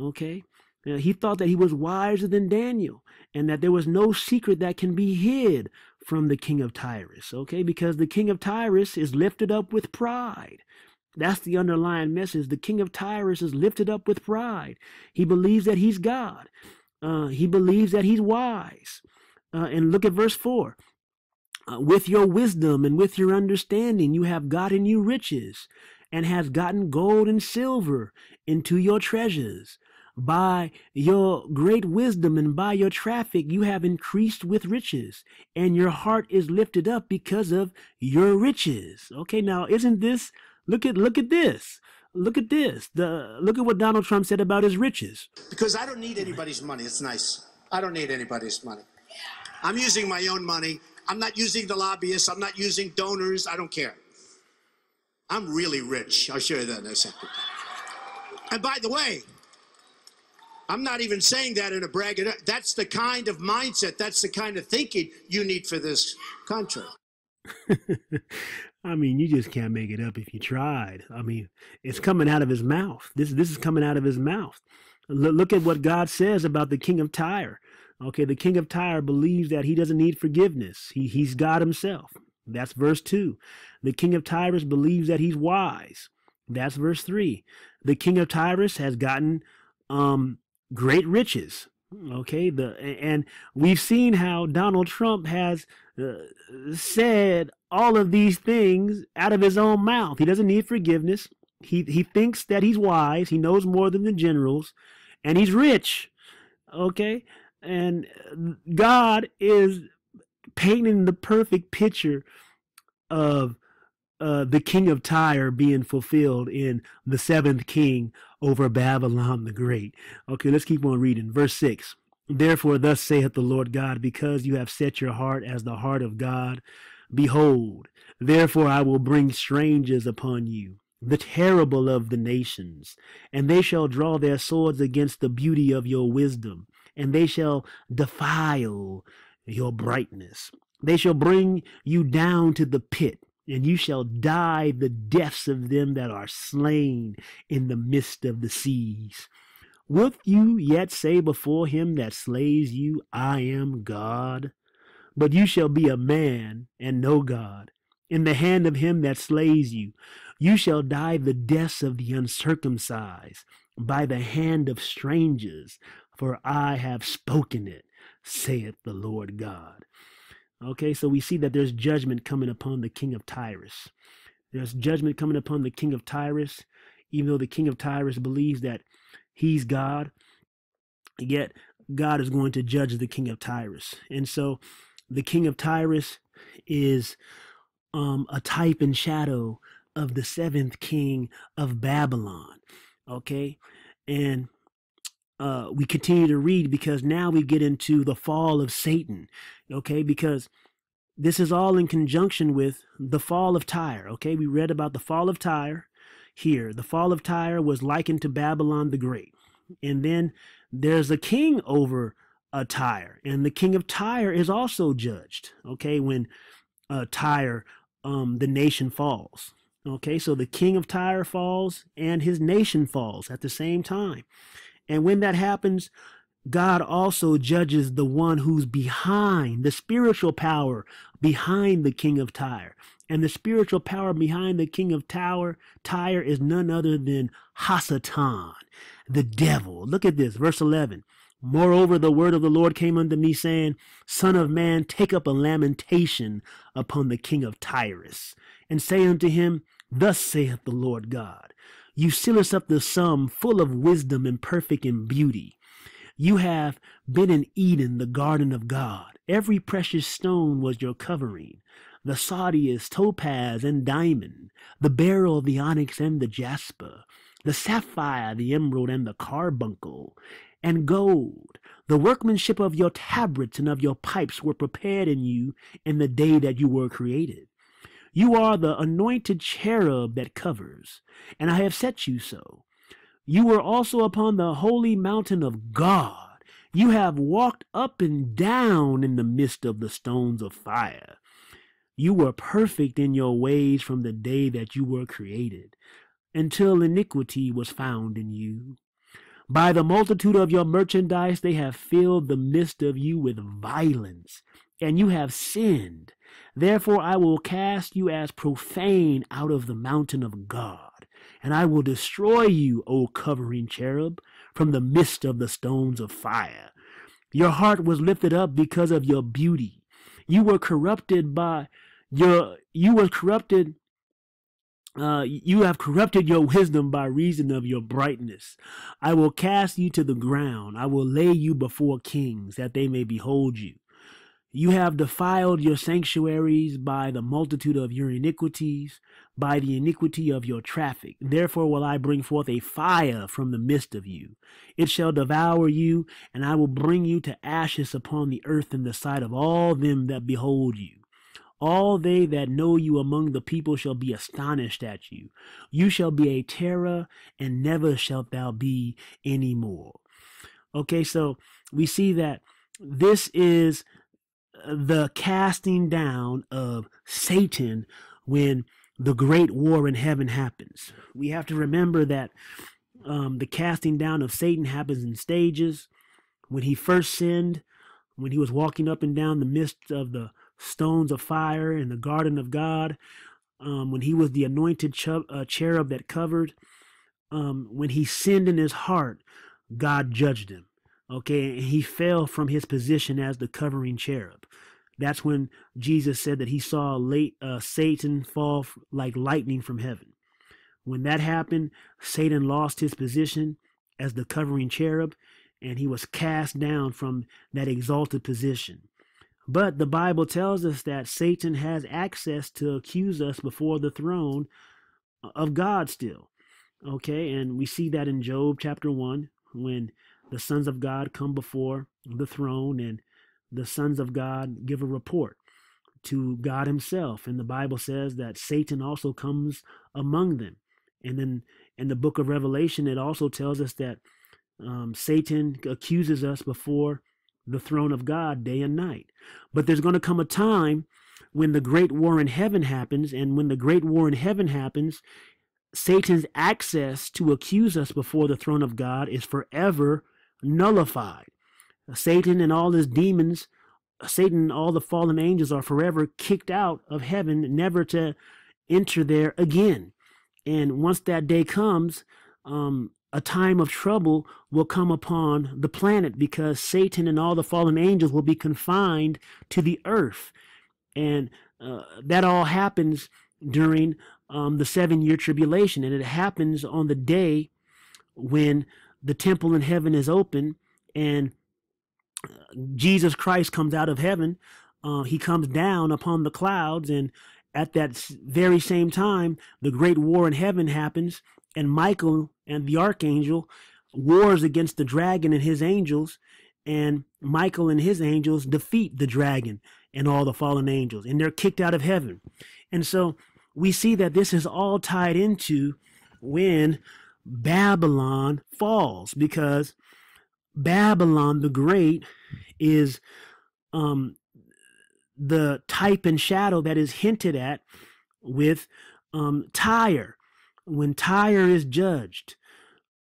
Okay, he thought that he was wiser than Daniel and that there was no secret that can be hid from the king of Tyre. Okay, because the king of Tyre is lifted up with pride. That's the underlying message. The king of Tyre is lifted up with pride. He believes that he's God. He believes that he's wise. And look at verse 4. With your wisdom and with your understanding, you have gotten you riches and has gotten gold and silver into your treasures. By your great wisdom and by your traffic, you have increased with riches, and your heart is lifted up because of your riches. Okay, now isn't this... Look at this. Look at this. Look at what Donald Trump said about his riches. Because I don't need anybody's money. It's nice. I don't need anybody's money. I'm using my own money. I'm not using the lobbyists. I'm not using donors. I don't care. I'm really rich. I'll show you that in a second. And by the way, I'm not even saying that in a brag. That's the kind of mindset, that's the kind of thinking you need for this country. I mean, you just can't make it up if you tried. I mean, it's coming out of his mouth. This is coming out of his mouth. Look at what God says about the king of Tyre. Okay, the king of Tyre believes that he doesn't need forgiveness. He's God himself. That's verse 2. The king of Tyre believes that he's wise. That's verse 3. The king of Tyre has gotten great riches. Okay, and we've seen how Donald Trump has said all of these things out of his own mouth. He doesn't need forgiveness. He thinks that he's wise. He knows more than the generals, and he's rich. Okay, and God is painting the perfect picture of the king of Tyre being fulfilled in the 7th king over Babylon the Great. Okay, let's keep on reading. Verse 6. Therefore, thus saith the Lord God, because you have set your heart as the heart of God, behold, therefore I will bring strangers upon you, the terrible of the nations, and they shall draw their swords against the beauty of your wisdom, and they shall defile your brightness. They shall bring you down to the pit, and you shall die the deaths of them that are slain in the midst of the seas. Wilt you yet say before him that slays you, I am God? But you shall be a man and no God. In the hand of him that slays you, you shall die the deaths of the uncircumcised by the hand of strangers, for I have spoken it, saith the Lord God. Okay, so we see that there's judgment coming upon the king of Tyre. There's judgment coming upon the king of Tyre, even though the king of Tyre believes that he's God, yet God is going to judge the king of Tyre. And so the king of Tyre is a type and shadow of the 7th king of Babylon. Okay, and we continue to read, because now we get into the fall of Satan, okay, because this is all in conjunction with the fall of Tyre, okay? We read about the fall of Tyre here. The fall of Tyre was likened to Babylon the Great. And then there's a king over Tyre, and the king of Tyre is also judged, okay, when Tyre, the nation falls, okay? So the king of Tyre falls and his nation falls at the same time. And when that happens, God also judges the one who's behind, the spiritual power behind the king of Tyre. And the spiritual power behind the king of Tyre is none other than Hasatan, the devil. Look at this, verse 11. Moreover, the word of the Lord came unto me, saying, Son of man, take up a lamentation upon the king of Tyre, and say unto him, Thus saith the Lord God. You sealest up the sum, full of wisdom and perfect in beauty. You have been in Eden, the garden of God. Every precious stone was your covering, the sardius, topaz, and diamond, the beryl, the onyx, and the jasper, the sapphire, the emerald, and the carbuncle, and gold. The workmanship of your tabrets and of your pipes were prepared in you in the day that you were created. You are the anointed cherub that covers, and I have set you so. You were also upon the holy mountain of God. You have walked up and down in the midst of the stones of fire. You were perfect in your ways from the day that you were created, until iniquity was found in you. By the multitude of your merchandise they have filled the midst of you with violence, and you have sinned. Therefore I will cast you as profane out of the mountain of God, and I will destroy you, O covering cherub, from the midst of the stones of fire. Your heart was lifted up because of your beauty. You were corrupted by you have corrupted your wisdom by reason of your brightness. I will cast you to the ground. I will lay you before kings, that they may behold you. You have defiled your sanctuaries by the multitude of your iniquities, by the iniquity of your traffic. Therefore will I bring forth a fire from the midst of you. It shall devour you, and I will bring you to ashes upon the earth in the sight of all them that behold you. All they that know you among the people shall be astonished at you. You shall be a terror, and never shalt thou be any more. Okay, so we see that this is the casting down of Satan when the great war in heaven happens. We have to remember that the casting down of Satan happens in stages. When he first sinned, when he was walking up and down the midst of the stones of fire in the garden of God, when he was the anointed cherub that covered, when he sinned in his heart, God judged him. Okay, and he fell from his position as the covering cherub. That's when Jesus said that he saw Satan fall like lightning from heaven. When that happened, Satan lost his position as the covering cherub, and he was cast down from that exalted position. But the Bible tells us that Satan has access to accuse us before the throne of God still. Okay, and we see that in Job chapter 1, when the sons of God come before the throne and the sons of God give a report to God himself. And the Bible says that Satan also comes among them. And then in the book of Revelation, it also tells us that Satan accuses us before the throne of God day and night. But there's going to come a time when the great war in heaven happens. And when the great war in heaven happens, Satan's access to accuse us before the throne of God is forever nullified. Satan and all his demons, Satan and all the fallen angels are forever kicked out of heaven, never to enter there again. And once that day comes, a time of trouble will come upon the planet, because Satan and all the fallen angels will be confined to the earth. And that all happens during the 7-year tribulation. And it happens on the day when the temple in heaven is open and Jesus Christ comes out of heaven. He comes down upon the clouds, and at that very same time, the great war in heaven happens, and Michael and the archangel wars against the dragon and his angels, and Michael and his angels defeat the dragon and all the fallen angels, and they're kicked out of heaven. And so we see that this is all tied into when Babylon falls, because Babylon the Great is the type and shadow that is hinted at with Tyre. When Tyre is judged,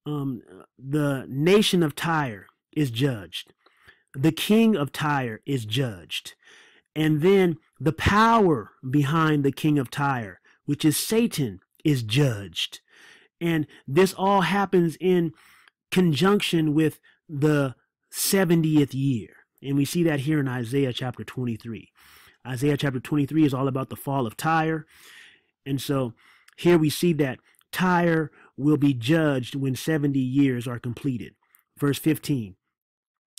the nation of Tyre is judged, the king of Tyre is judged, and then the power behind the king of Tyre, which is Satan, is judged. And this all happens in conjunction with the 70th year. And we see that here in Isaiah chapter 23. Isaiah chapter 23 is all about the fall of Tyre. And so here we see that Tyre will be judged when 70 years are completed. Verse 15,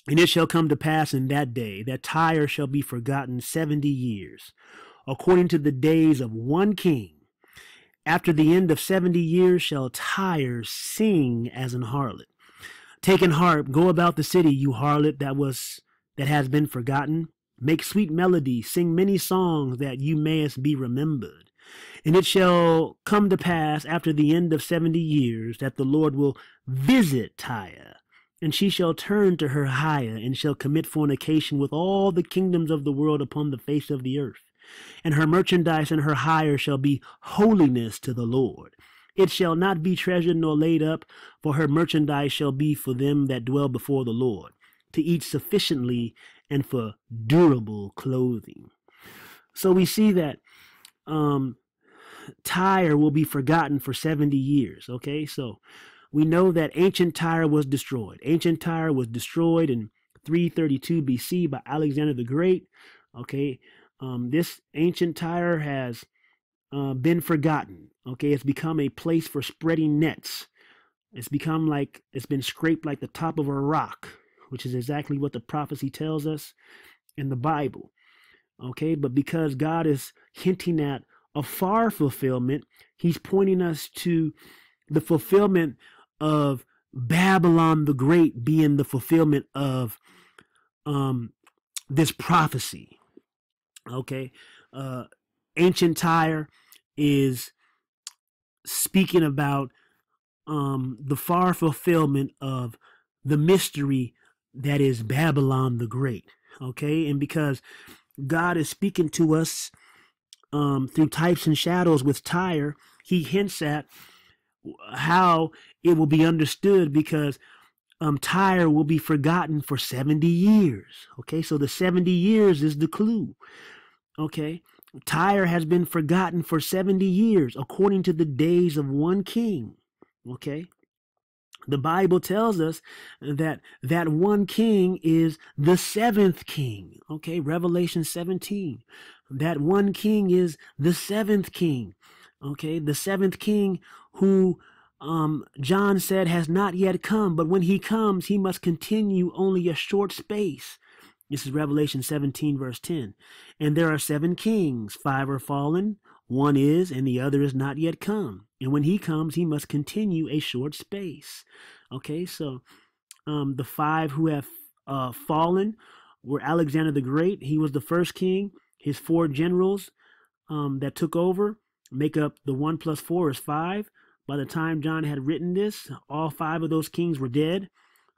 and it shall come to pass in that day that Tyre shall be forgotten 70 years, according to the days of one king. After the end of 70 years shall Tyre sing as an harlot. Take an harp, go about the city, you harlot that has been forgotten. Make sweet melody, sing many songs, that you mayest be remembered. And it shall come to pass after the end of 70 years that the Lord will visit Tyre, and she shall turn to her hire, and shall commit fornication with all the kingdoms of the world upon the face of the earth. And her merchandise and her hire shall be holiness to the Lord. It shall not be treasured nor laid up, for her merchandise shall be for them that dwell before the Lord, to eat sufficiently and for durable clothing. So we see that Tyre will be forgotten for 70 years. Okay, so we know that ancient Tyre was destroyed. Ancient Tyre was destroyed in 332 BC by Alexander the Great. Okay, this ancient Tyre has been forgotten. Okay, it's become a place for spreading nets. It's become like it's been scraped like the top of a rock, which is exactly what the prophecy tells us in the Bible. Okay, but because God is hinting at a far fulfillment, he's pointing us to the fulfillment of Babylon the Great being the fulfillment of this prophecy. Okay, ancient Tyre is speaking about the far fulfillment of the mystery that is Babylon the Great. Okay, and because God is speaking to us through types and shadows with Tyre, he hints at how it will be understood, because Tyre will be forgotten for 70 years. Okay, so the 70 years is the clue. Okay, Tyre has been forgotten for 70 years, according to the days of one king. Okay, the Bible tells us that that one king is the seventh king. Okay, Revelation 17. That one king is the seventh king. Okay, the seventh king who John said has not yet come, but when he comes, he must continue only a short space. This is Revelation 17, verse 10. And there are seven kings, five are fallen, one is, and the other is not yet come. And when he comes, he must continue a short space. Okay, so the five who have fallen were Alexander the Great. He was the first king. His four generals that took over make up the 1 plus 4 is 5. By the time John had written this, all five of those kings were dead.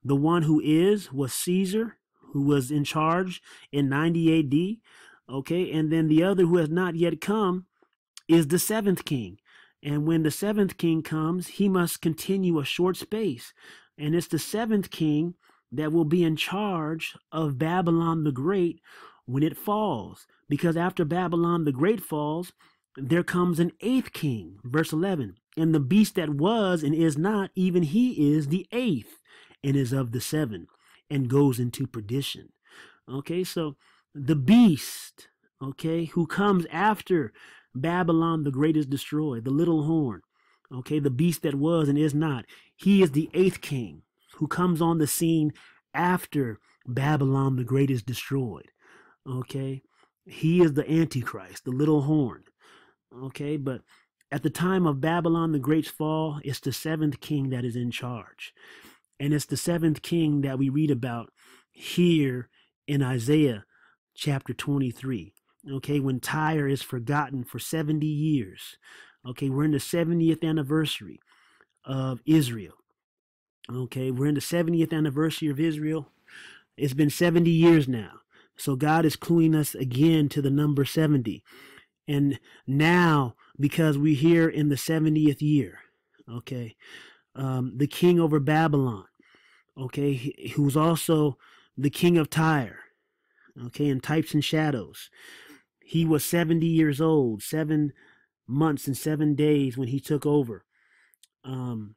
The one who is was Caesar, who was in charge in 90 AD, okay? And then the other who has not yet come is the seventh king. And when the seventh king comes, he must continue a short space. And it's the seventh king that will be in charge of Babylon the Great when it falls. Because after Babylon the Great falls, there comes an eighth king, verse 11. And the beast that was and is not, even he is the eighth and is of the seven, and goes into perdition. Okay, so the beast, okay, who comes after Babylon the Great is destroyed, the little horn, okay, the beast that was and is not, he is the eighth king who comes on the scene after Babylon the Great is destroyed. Okay, he is the Antichrist, the little horn. Okay, but at the time of Babylon the Great's fall, it's the seventh king that is in charge. And it's the seventh king that we read about here in Isaiah chapter 23. Okay, when Tyre is forgotten for 70 years. Okay, we're in the 70th anniversary of Israel. Okay, we're in the 70th anniversary of Israel. It's been 70 years now. So God is cluing us again to the number 70. And now, because we're here in the 70th year, okay, the king over Babylon, okay, who's also the king of Tyre, okay, in types and shadows. He was 70 years old, 7 months and 7 days when he took over, when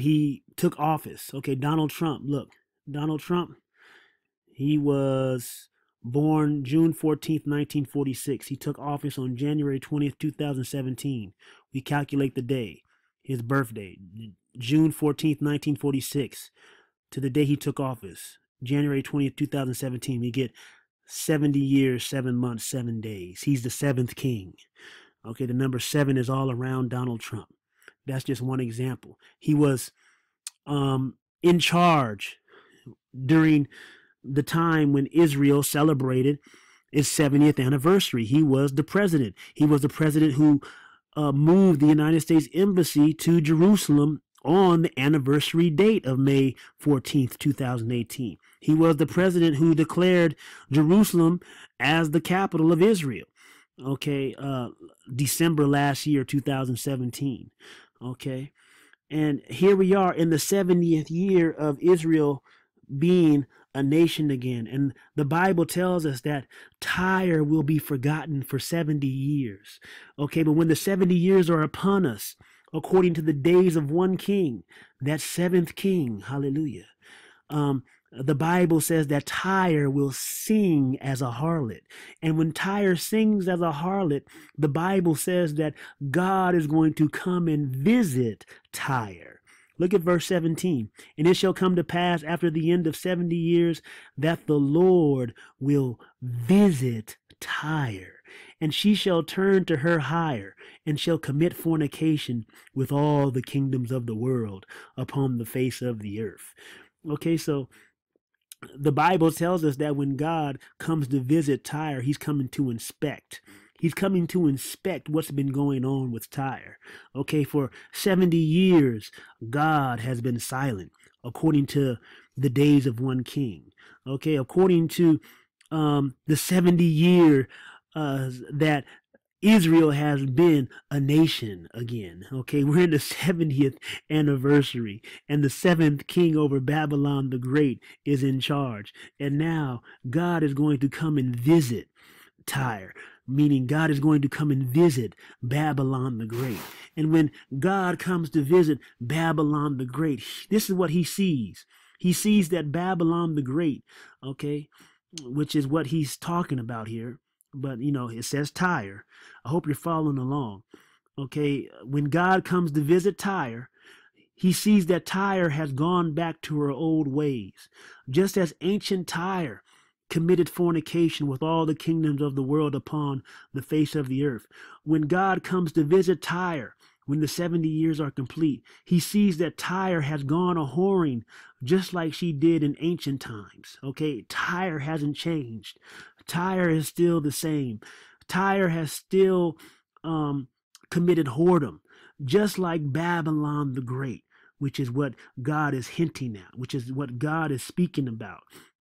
he took office. Okay, Donald Trump, look, Donald Trump, he was born June 14th, 1946. He took office on January 20th, 2017. We calculate the day. His birthday, June 14th, 1946, to the day he took office, January 20th, 2017, we get 70 years, 7 months, 7 days. He's the seventh king. Okay, the number seven is all around Donald Trump. That's just one example. He was in charge during the time when Israel celebrated its 70th anniversary. He was the president. He was the president who moved the United States Embassy to Jerusalem on the anniversary date of May 14th, 2018. He was the president who declared Jerusalem as the capital of Israel, okay, December last year, 2017, okay? And here we are in the 70th year of Israel being a nation again. And the Bible tells us that Tyre will be forgotten for 70 years. Okay, but when the 70 years are upon us, according to the days of one king, that seventh king, hallelujah, the Bible says that Tyre will sing as a harlot. And when Tyre sings as a harlot, the Bible says that God is going to come and visit Tyre. Look at verse 17. And it shall come to pass after the end of 70 years that the Lord will visit Tyre, and she shall turn to her hire, and shall commit fornication with all the kingdoms of the world upon the face of the earth. Okay, so the Bible tells us that when God comes to visit Tyre, he's coming to inspect. He's coming to inspect what's been going on with Tyre. Okay, for 70 years, God has been silent, according to the days of one king. Okay, according to the 70 year that Israel has been a nation again. Okay, we're in the 70th anniversary, and the 7th king over Babylon the Great is in charge. And now God is going to come and visit Tyre, meaning God is going to come and visit Babylon the Great. And when God comes to visit Babylon the Great, this is what he sees. He sees that Babylon the Great, okay, which is what he's talking about here. But, you know, it says Tyre. I hope you're following along. Okay, when God comes to visit Tyre, he sees that Tyre has gone back to her old ways. Just as ancient Tyre committed fornication with all the kingdoms of the world upon the face of the earth. When God comes to visit Tyre, when the 70 years are complete, he sees that Tyre has gone a-whoring just like she did in ancient times. Okay, Tyre hasn't changed. Tyre is still the same. Tyre has still committed whoredom, just like Babylon the Great, which is what God is hinting at, which is what God is speaking about.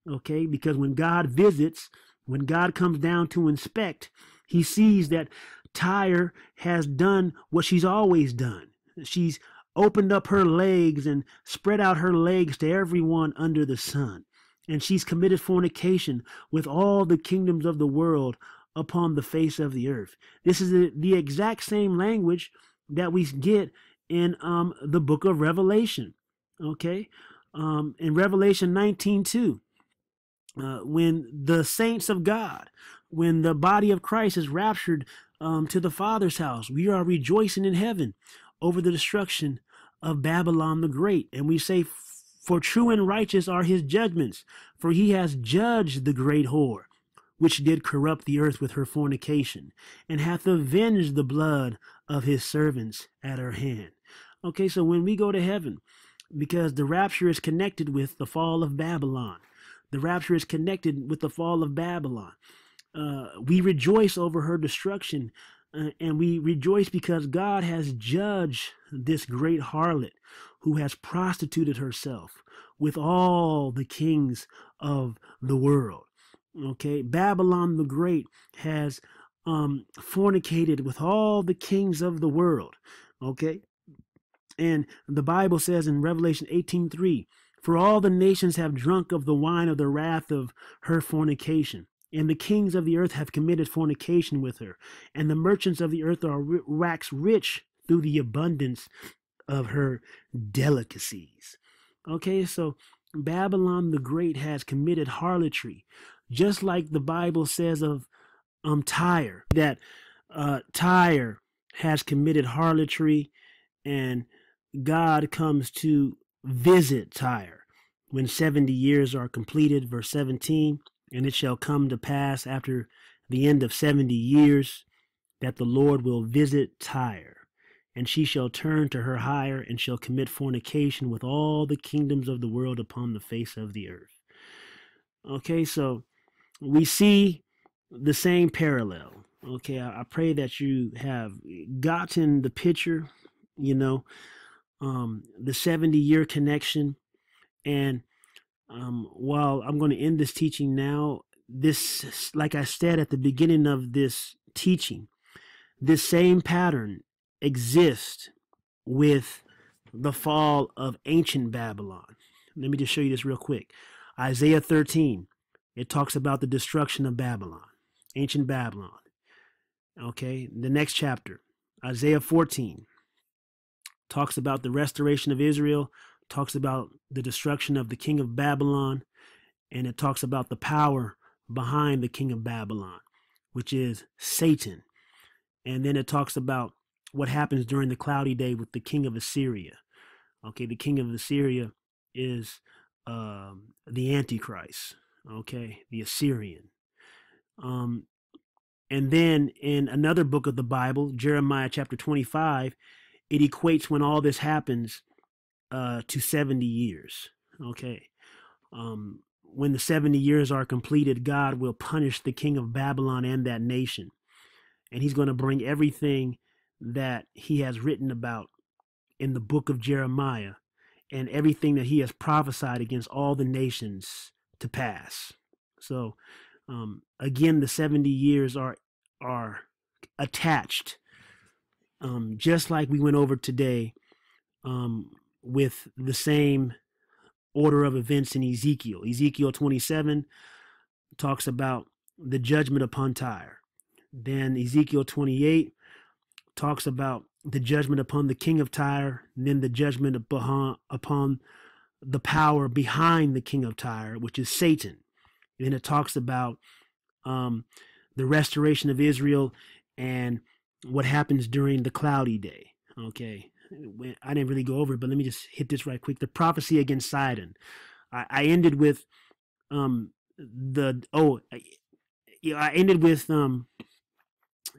Okay, because when God visits, when God comes down to inspect, he sees that Tyre has done what she's always done. She's opened up her legs and spread out her legs to everyone under the sun. And she's committed fornication with all the kingdoms of the world upon the face of the earth. This is the exact same language that we get in the book of Revelation. Okay, in Revelation 19:2, when the saints of God, when the body of Christ is raptured to the Father's house, we are rejoicing in heaven over the destruction of Babylon the Great. And we say, for true and righteous are his judgments, for he has judged the great whore, which did corrupt the earth with her fornication, and hath avenged the blood of his servants at her hand. Okay, so when we go to heaven, because the rapture is connected with the fall of Babylon, the rapture is connected with the fall of Babylon, we rejoice over her destruction, and we rejoice because God has judged this great harlot, who has prostituted herself with all the kings of the world. Okay, Babylon the Great has fornicated with all the kings of the world. Okay, and the Bible says in Revelation 18:3, for all the nations have drunk of the wine of the wrath of her fornication, and the kings of the earth have committed fornication with her, and the merchants of the earth are wax rich through the abundance of her delicacies. Okay, so Babylon the Great has committed harlotry, just like the Bible says of Tyre, that Tyre has committed harlotry, and God comes to visit Tyre when 70 years are completed, verse 17, and it shall come to pass after the end of 70 years that the Lord will visit Tyre, and she shall turn to her hire, and shall commit fornication with all the kingdoms of the world upon the face of the earth. Okay, so we see the same parallel. Okay, I pray that you have gotten the picture, you know, the 70-year connection. And while I'm going to end this teaching now, this, like I said at the beginning of this teaching, this same pattern exist with the fall of ancient Babylon. Let me just show you this real quick. Isaiah 13, it talks about the destruction of Babylon, ancient Babylon. Okay, the next chapter, Isaiah 14, talks about the restoration of Israel, talks about the destruction of the king of Babylon, and it talks about the power behind the king of Babylon, which is Satan. And then it talks about what happens during the cloudy day with the king of Assyria. Okay, the king of Assyria is the Antichrist, okay, the Assyrian. And then in another book of the Bible, Jeremiah chapter 25, it equates when all this happens to 70 years, okay. When the 70 years are completed, God will punish the king of Babylon and that nation. and he's going to bring everything that he has written about in the book of Jeremiah and everything that he has prophesied against all the nations to pass. So again, the 70 years are attached, just like we went over today, with the same order of events in Ezekiel. Ezekiel 27 talks about the judgment upon Tyre. Then Ezekiel 28 talks about the judgment upon the king of Tyre, and then the judgment upon the power behind the king of Tyre, which is Satan. And then it talks about the restoration of Israel and what happens during the cloudy day. Okay, I didn't really go over it, but let me just hit this right quick. The prophecy against Sidon. I ended with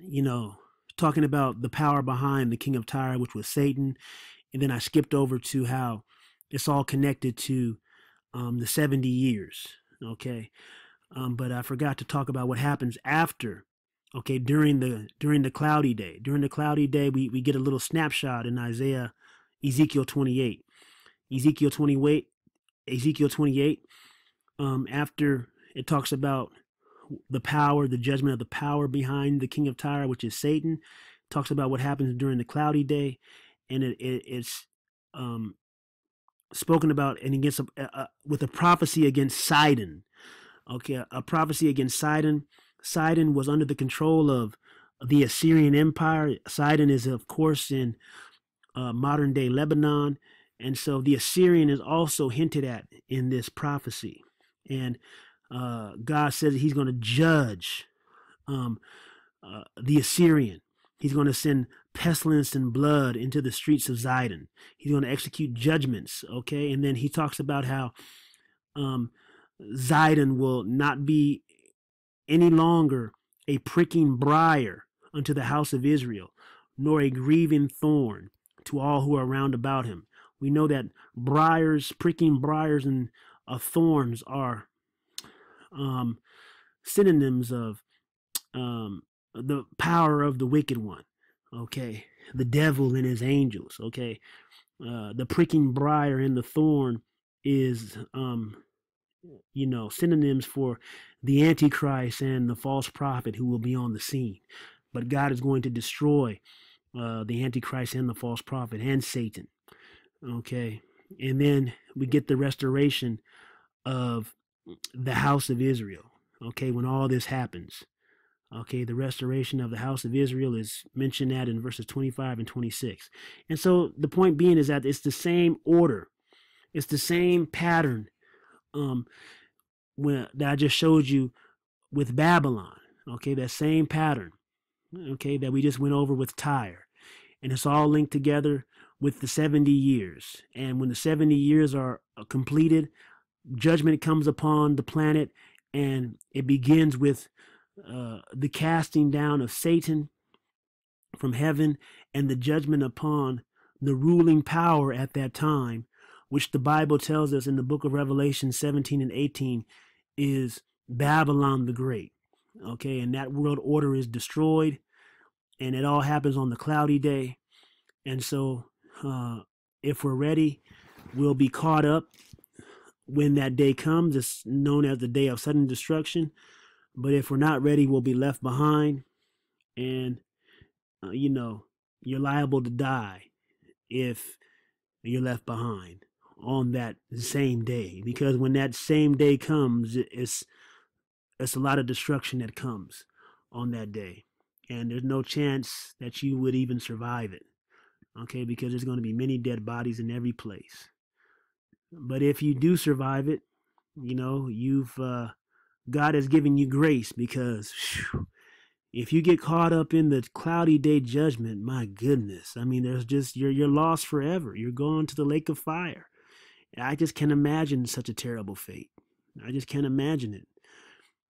you know, talking about the power behind the king of Tyre, which was Satan, and then I skipped over to how it's all connected to the 70 years. Okay, but I forgot to talk about what happens after. Okay, during the cloudy day. During the cloudy day, we get a little snapshot in Ezekiel 28. Ezekiel 28, after it talks about the power, the judgment of the power behind the king of Tyre, which is Satan, it talks about what happens during the cloudy day, and it's spoken about and against with a prophecy against Sidon. Okay, a prophecy against Sidon. Sidon was under the control of the Assyrian Empire. Sidon is, of course, in modern-day Lebanon. And so the Assyrian is also hinted at in this prophecy. And God says he's going to judge the Assyrian. He's going to send pestilence and blood into the streets of Sidon. He's going to execute judgments, okay? And then he talks about how Sidon will not be any longer a pricking briar unto the house of Israel, nor a grieving thorn to all who are round about him. We know that briars, pricking briars, and thorns are synonyms of the power of the wicked one, okay, the devil and his angels, okay. The pricking briar and the thorn is you know, synonyms for the Antichrist and the false prophet who will be on the scene. But God is going to destroy the Antichrist and the false prophet and Satan. Okay, and then we get the restoration of the house of Israel. Okay, when all this happens. Okay, the restoration of the house of Israel is mentioned that in verses 25 and 26. And so the point being is that it's the same order. It's the same pattern that I just showed you with Babylon, okay, that same pattern, okay, that we just went over with Tyre, and it's all linked together with the 70 years, and when the 70 years are completed, judgment comes upon the planet, and it begins with the casting down of Satan from heaven, and the judgment upon the ruling power at that time, which the Bible tells us in the book of Revelation 17 and 18 is Babylon the Great. Okay, and that world order is destroyed, and it all happens on the cloudy day. And so if we're ready, we'll be caught up when that day comes. It's known as the day of sudden destruction. But if we're not ready, we'll be left behind. And, you know, you're liable to die if you're left behind on that same day, because when that same day comes, it's a lot of destruction that comes on that day, and there's no chance that you would even survive it, okay, because there's going to be many dead bodies in every place. But if you do survive it, you know, you've God has given you grace, because whew, if you get caught up in the cloudy day judgment, my goodness, I mean, there's just you're lost forever. You're going to the lake of fire. I just can't imagine such a terrible fate. I just can't imagine it.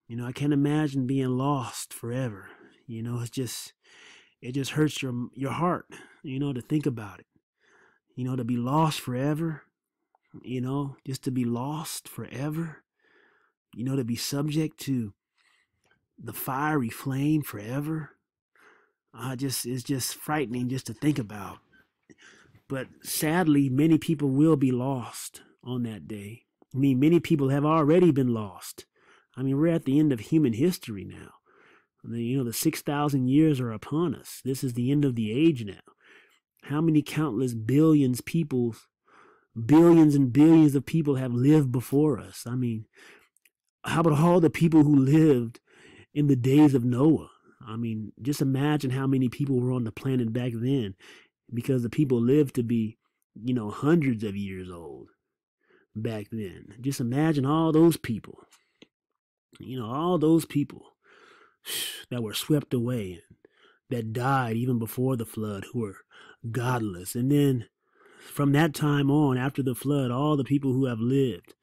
You know, I can't imagine being lost forever. You know, it's just, it just hurts your heart, you know, to think about it. You know, to be lost forever, you know, just to be lost forever, you know, to be subject to the fiery flame forever, It's just frightening just to think about. But sadly, many people will be lost on that day. I mean, many people have already been lost. I mean, we're at the end of human history now. The 6,000 years are upon us. This is the end of the age now. How many countless billions and billions of people have lived before us? I mean, how about all the people who lived in the days of Noah? I mean, just imagine how many people were on the planet back then, because the people lived to be, hundreds of years old back then. Just imagine all those people, all those people that were swept away, that died even before the flood, who were godless. And then from that time on, after the flood, all the people who have lived,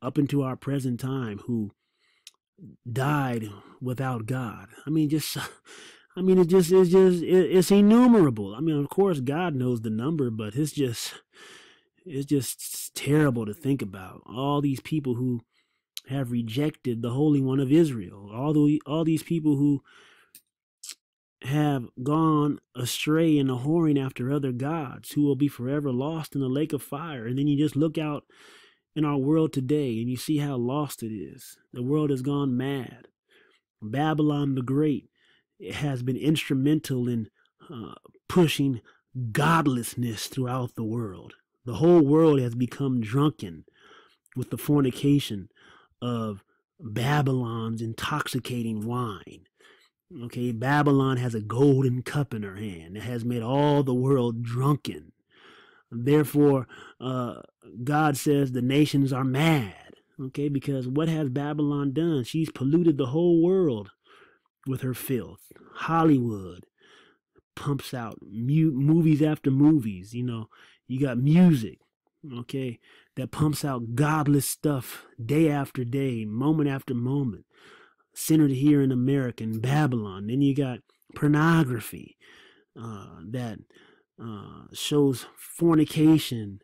up into our present time, who died without God. It's innumerable. I mean, of course, God knows the number, but it's just terrible to think about. All these people who have rejected the Holy One of Israel, all these people who have gone astray in the whoring after other gods, who will be forever lost in the lake of fire. And then you just look out in our world today and you see how lost it is. The world has gone mad. Babylon the Great has been instrumental in pushing godlessness throughout the world. The whole world has become drunken with the fornication of Babylon's intoxicating wine. Okay, Babylon has a golden cup in her hand. It has made all the world drunken. Therefore, God says the nations are mad. Okay, because what has Babylon done? She's polluted the whole world with her filth. Hollywood pumps out movies after movies. You got music, okay, that pumps out godless stuff day after day, moment after moment, centered here in America, in Babylon. Then you got pornography that shows fornication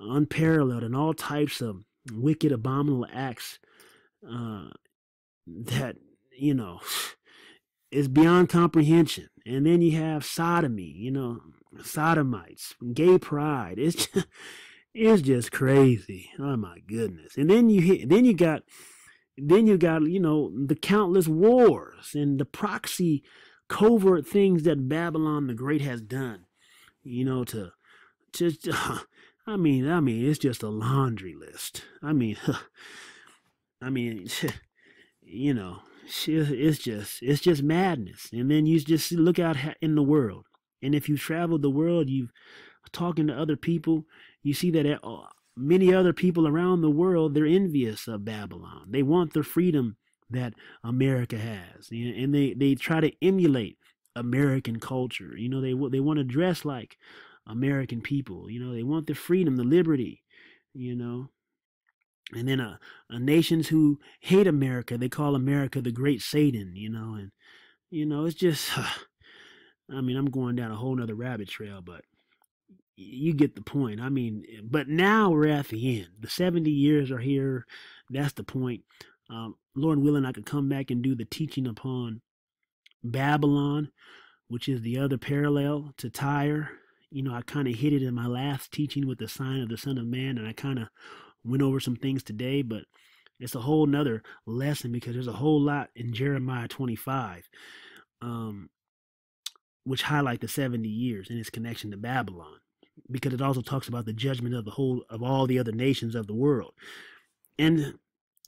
unparalleled and all types of wicked, abominable acts that, is beyond comprehension. And then you have sodomy, sodomites, gay pride. It's just crazy. Oh my goodness. And then you got the countless wars and the proxy covert things that Babylon the Great has done, I mean it's just a laundry list. It's just madness. And then you just look out in the world, and if you've traveled the world, you've talking to other people, you see that many other people around the world, they're envious of Babylon. They want the freedom that America has, and they try to emulate American culture. They want to dress like American people. They want the freedom, the liberty, And then nations who hate America, they call America the Great Satan. It's just, I'm going down a whole nother rabbit trail, but you get the point. But now we're at the end. The 70 years are here. That's the point. Lord willing, I could come back and do the teaching upon Babylon, which is the other parallel to Tyre. I kind of hit it in my last teaching with the sign of the Son of Man, and I kind of went over some things today, but it's a whole nother lesson, because there's a whole lot in Jeremiah 25, which highlight the 70 years and its connection to Babylon, because it also talks about the judgment of the whole of all the other nations of the world. And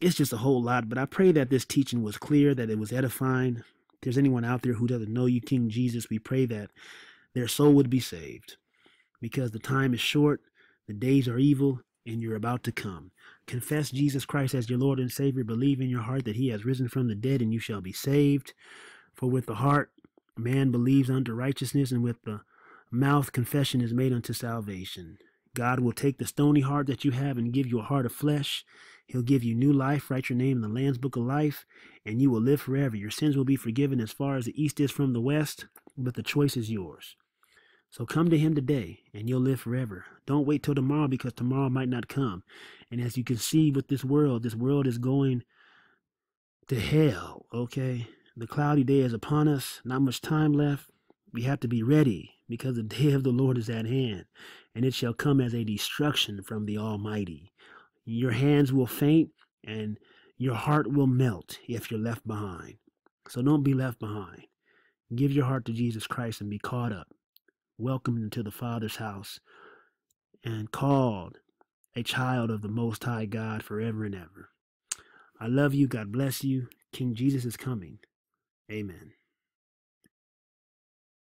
it's just a whole lot, but I pray that this teaching was clear, that it was edifying. If there's anyone out there who doesn't know you, King Jesus, we pray that their soul would be saved, because the time is short, the days are evil, and you're about to come. Confess Jesus Christ as your Lord and Savior. Believe in your heart that he has risen from the dead, and you shall be saved. For with the heart man believes unto righteousness, and with the mouth confession is made unto salvation. God will take the stony heart that you have and give you a heart of flesh. He'll give you new life. Write your name in the Lamb's Book of Life, and you will live forever. Your sins will be forgiven as far as the east is from the west, but the choice is yours. So come to him today, and you'll live forever. Don't wait till tomorrow, because tomorrow might not come. And as you can see with this world is going to hell, okay? The cloudy day is upon us. Not much time left. We have to be ready, because the day of the Lord is at hand, and it shall come as a destruction from the Almighty. Your hands will faint, and your heart will melt if you're left behind. So don't be left behind. Give your heart to Jesus Christ and be caught up, welcomed into the Father's house, and called a child of the Most High God forever and ever. I love you. God bless you. King Jesus is coming. Amen.